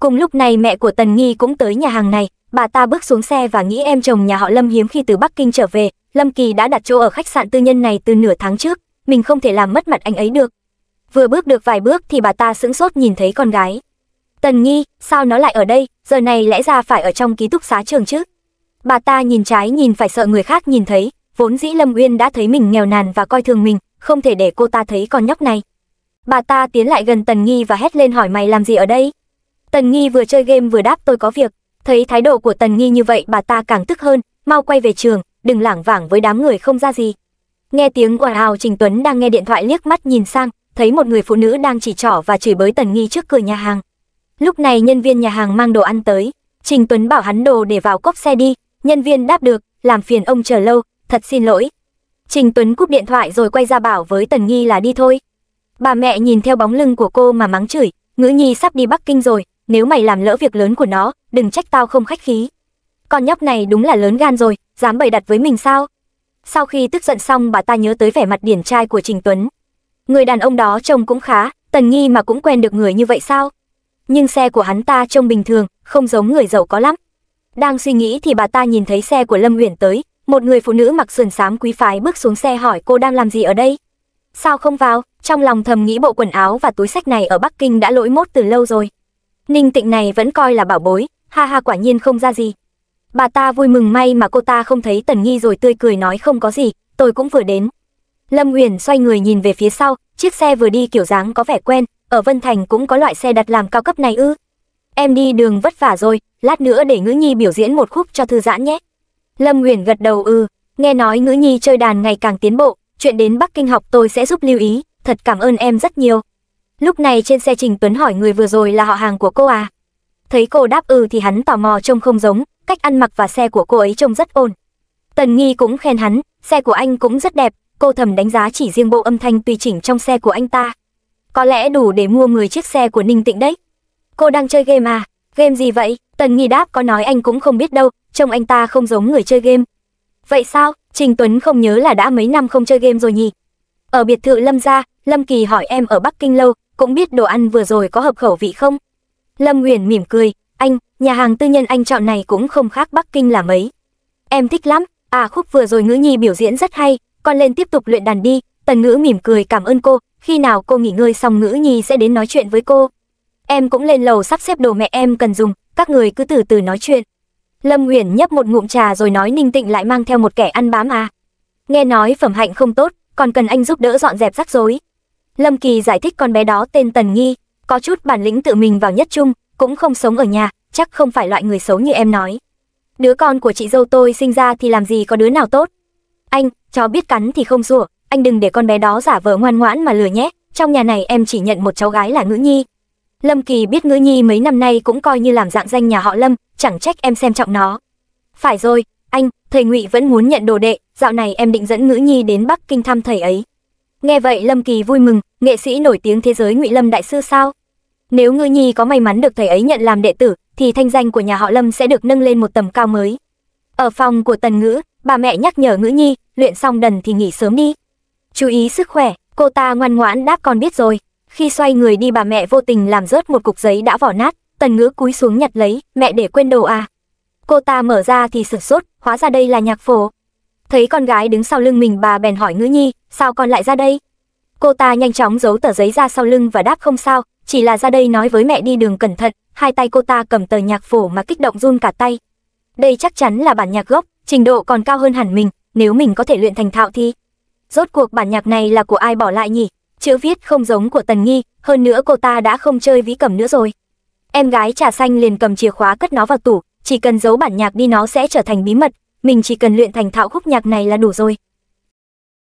Cùng lúc này mẹ của Tần Nghi cũng tới nhà hàng này, bà ta bước xuống xe và nghĩ em chồng nhà họ Lâm hiếm khi từ Bắc Kinh trở về, Lâm Kỳ đã đặt chỗ ở khách sạn tư nhân này từ nửa tháng trước, mình không thể làm mất mặt anh ấy được. Vừa bước được vài bước thì bà ta sững sốt nhìn thấy con gái. Tần Nghi, sao nó lại ở đây, giờ này lẽ ra phải ở trong ký túc xá trường chứ? Bà ta nhìn trái nhìn phải sợ người khác nhìn thấy, vốn dĩ Lâm Uyên đã thấy mình nghèo nàn và coi thường mình, không thể để cô ta thấy con nhóc này. Bà ta tiến lại gần Tần Nghi và hét lên hỏi mày làm gì ở đây? Tần Nghi vừa chơi game vừa đáp tôi có việc. Thấy thái độ của Tần Nghi như vậy bà ta càng tức hơn, mau quay về trường, đừng lảng vảng với đám người không ra gì. Nghe tiếng ồn ào Trình Tuấn đang nghe điện thoại liếc mắt nhìn sang, thấy một người phụ nữ đang chỉ trỏ và chửi bới Tần Nghi trước cửa nhà hàng. Lúc này nhân viên nhà hàng mang đồ ăn tới, Trình Tuấn bảo hắn đồ để vào cốp xe đi, nhân viên đáp được, làm phiền ông chờ lâu, thật xin lỗi. Trình Tuấn cúp điện thoại rồi quay ra bảo với Tần Nghi là đi thôi. Bà mẹ nhìn theo bóng lưng của cô mà mắng chửi, Ngữ Nhi sắp đi Bắc Kinh rồi, nếu mày làm lỡ việc lớn của nó, đừng trách tao không khách khí. Con nhóc này đúng là lớn gan rồi, dám bày đặt với mình sao? Sau khi tức giận xong bà ta nhớ tới vẻ mặt điển trai của Trình Tuấn. Người đàn ông đó trông cũng khá, Tần Nghi mà cũng quen được người như vậy sao? Nhưng xe của hắn ta trông bình thường, không giống người giàu có lắm. Đang suy nghĩ thì bà ta nhìn thấy xe của Lâm Huyền tới, một người phụ nữ mặc sườn xám quý phái bước xuống xe hỏi cô đang làm gì ở đây? Sao không vào? Trong lòng thầm nghĩ bộ quần áo và túi sách này ở Bắc Kinh đã lỗi mốt từ lâu rồi. Ninh Tịnh này vẫn coi là bảo bối, ha ha quả nhiên không ra gì. Bà ta vui mừng may mà cô ta không thấy Tần Nghi rồi tươi cười nói không có gì, tôi cũng vừa đến. Lâm Huyền xoay người nhìn về phía sau, chiếc xe vừa đi kiểu dáng có vẻ quen, ở Vân Thành cũng có loại xe đặt làm cao cấp này ư. Em đi đường vất vả rồi, lát nữa để Ngữ Nhi biểu diễn một khúc cho thư giãn nhé. Lâm Huyền gật đầu ừ, nghe nói Ngữ Nhi chơi đàn ngày càng tiến bộ, chuyện đến Bắc Kinh học tôi sẽ giúp lưu ý, thật cảm ơn em rất nhiều. Lúc này trên xe Trình Tuấn hỏi người vừa rồi là họ hàng của cô à? Thấy cô đáp ừ thì hắn tò mò trông không giống, cách ăn mặc và xe của cô ấy trông rất ổn. Tần Nghi cũng khen hắn, xe của anh cũng rất đẹp, cô thầm đánh giá chỉ riêng bộ âm thanh tùy chỉnh trong xe của anh ta. Có lẽ đủ để mua mười chiếc xe của Ninh Tịnh đấy. Cô đang chơi game à? Game gì vậy? Tần Nghi đáp có nói anh cũng không biết đâu, trông anh ta không giống người chơi game. Vậy sao? Trình Tuấn không nhớ là đã mấy năm không chơi game rồi nhỉ? Ở biệt thự Lâm gia, Lâm Kỳ hỏi em ở Bắc Kinh lâu, cũng biết đồ ăn vừa rồi có hợp khẩu vị không? Lâm Huyền mỉm cười, anh, nhà hàng tư nhân anh chọn này cũng không khác Bắc Kinh là mấy. Em thích lắm, à khúc vừa rồi Ngữ Nhi biểu diễn rất hay, con lên tiếp tục luyện đàn đi. Tần Ngữ mỉm cười cảm ơn cô, khi nào cô nghỉ ngơi xong Ngữ Nhi sẽ đến nói chuyện với cô. Em cũng lên lầu sắp xếp đồ mẹ em cần dùng, các người cứ từ từ nói chuyện. Lâm Huyền nhấp một ngụm trà rồi nói Ninh Tịnh lại mang theo một kẻ ăn bám à. Nghe nói phẩm hạnh không tốt, còn cần anh giúp đỡ dọn dẹp rắc rối. Lâm Kỳ giải thích con bé đó tên Tần Nghi, có chút bản lĩnh tự mình vào Nhất Trung, cũng không sống ở nhà, chắc không phải loại người xấu như em nói. Đứa con của chị dâu tôi sinh ra thì làm gì có đứa nào tốt. Anh, chó biết cắn thì không rủa, anh đừng để con bé đó giả vờ ngoan ngoãn mà lừa nhé, trong nhà này em chỉ nhận một cháu gái là Ngữ Nhi. Lâm Kỳ biết Ngữ Nhi mấy năm nay cũng coi như làm dạng danh nhà họ Lâm, chẳng trách em xem trọng nó. Phải rồi, anh, thầy Ngụy vẫn muốn nhận đồ đệ, dạo này em định dẫn Ngữ Nhi đến Bắc Kinh thăm thầy ấy. Nghe vậy Lâm Kỳ vui mừng, nghệ sĩ nổi tiếng thế giới Ngụy Lâm đại sư sao? Nếu Ngữ Nhi có may mắn được thầy ấy nhận làm đệ tử, thì thanh danh của nhà họ Lâm sẽ được nâng lên một tầm cao mới. Ở phòng của Tần Ngữ, bà mẹ nhắc nhở Ngữ Nhi, luyện xong đần thì nghỉ sớm đi. Chú ý sức khỏe, cô ta ngoan ngoãn đáp con biết rồi. Khi xoay người đi bà mẹ vô tình làm rớt một cục giấy đã vỏ nát, Tần Ngữ cúi xuống nhặt lấy, mẹ để quên đồ à. Cô ta mở ra thì sửng sốt, hóa ra đây là nhạc phổ. Thấy con gái đứng sau lưng mình bà bèn hỏi Ngữ Nhi, sao con lại ra đây? Cô ta nhanh chóng giấu tờ giấy ra sau lưng và đáp không sao, chỉ là ra đây nói với mẹ đi đường cẩn thận, hai tay cô ta cầm tờ nhạc phổ mà kích động run cả tay. Đây chắc chắn là bản nhạc gốc, trình độ còn cao hơn hẳn mình, nếu mình có thể luyện thành thạo thì... Rốt cuộc bản nhạc này là của ai bỏ lại nhỉ? Chữ viết không giống của Tần Nghi, hơn nữa cô ta đã không chơi ví cầm nữa rồi. Em gái trà xanh liền cầm chìa khóa cất nó vào tủ, chỉ cần giấu bản nhạc đi nó sẽ trở thành bí mật, mình chỉ cần luyện thành thạo khúc nhạc này là đủ rồi.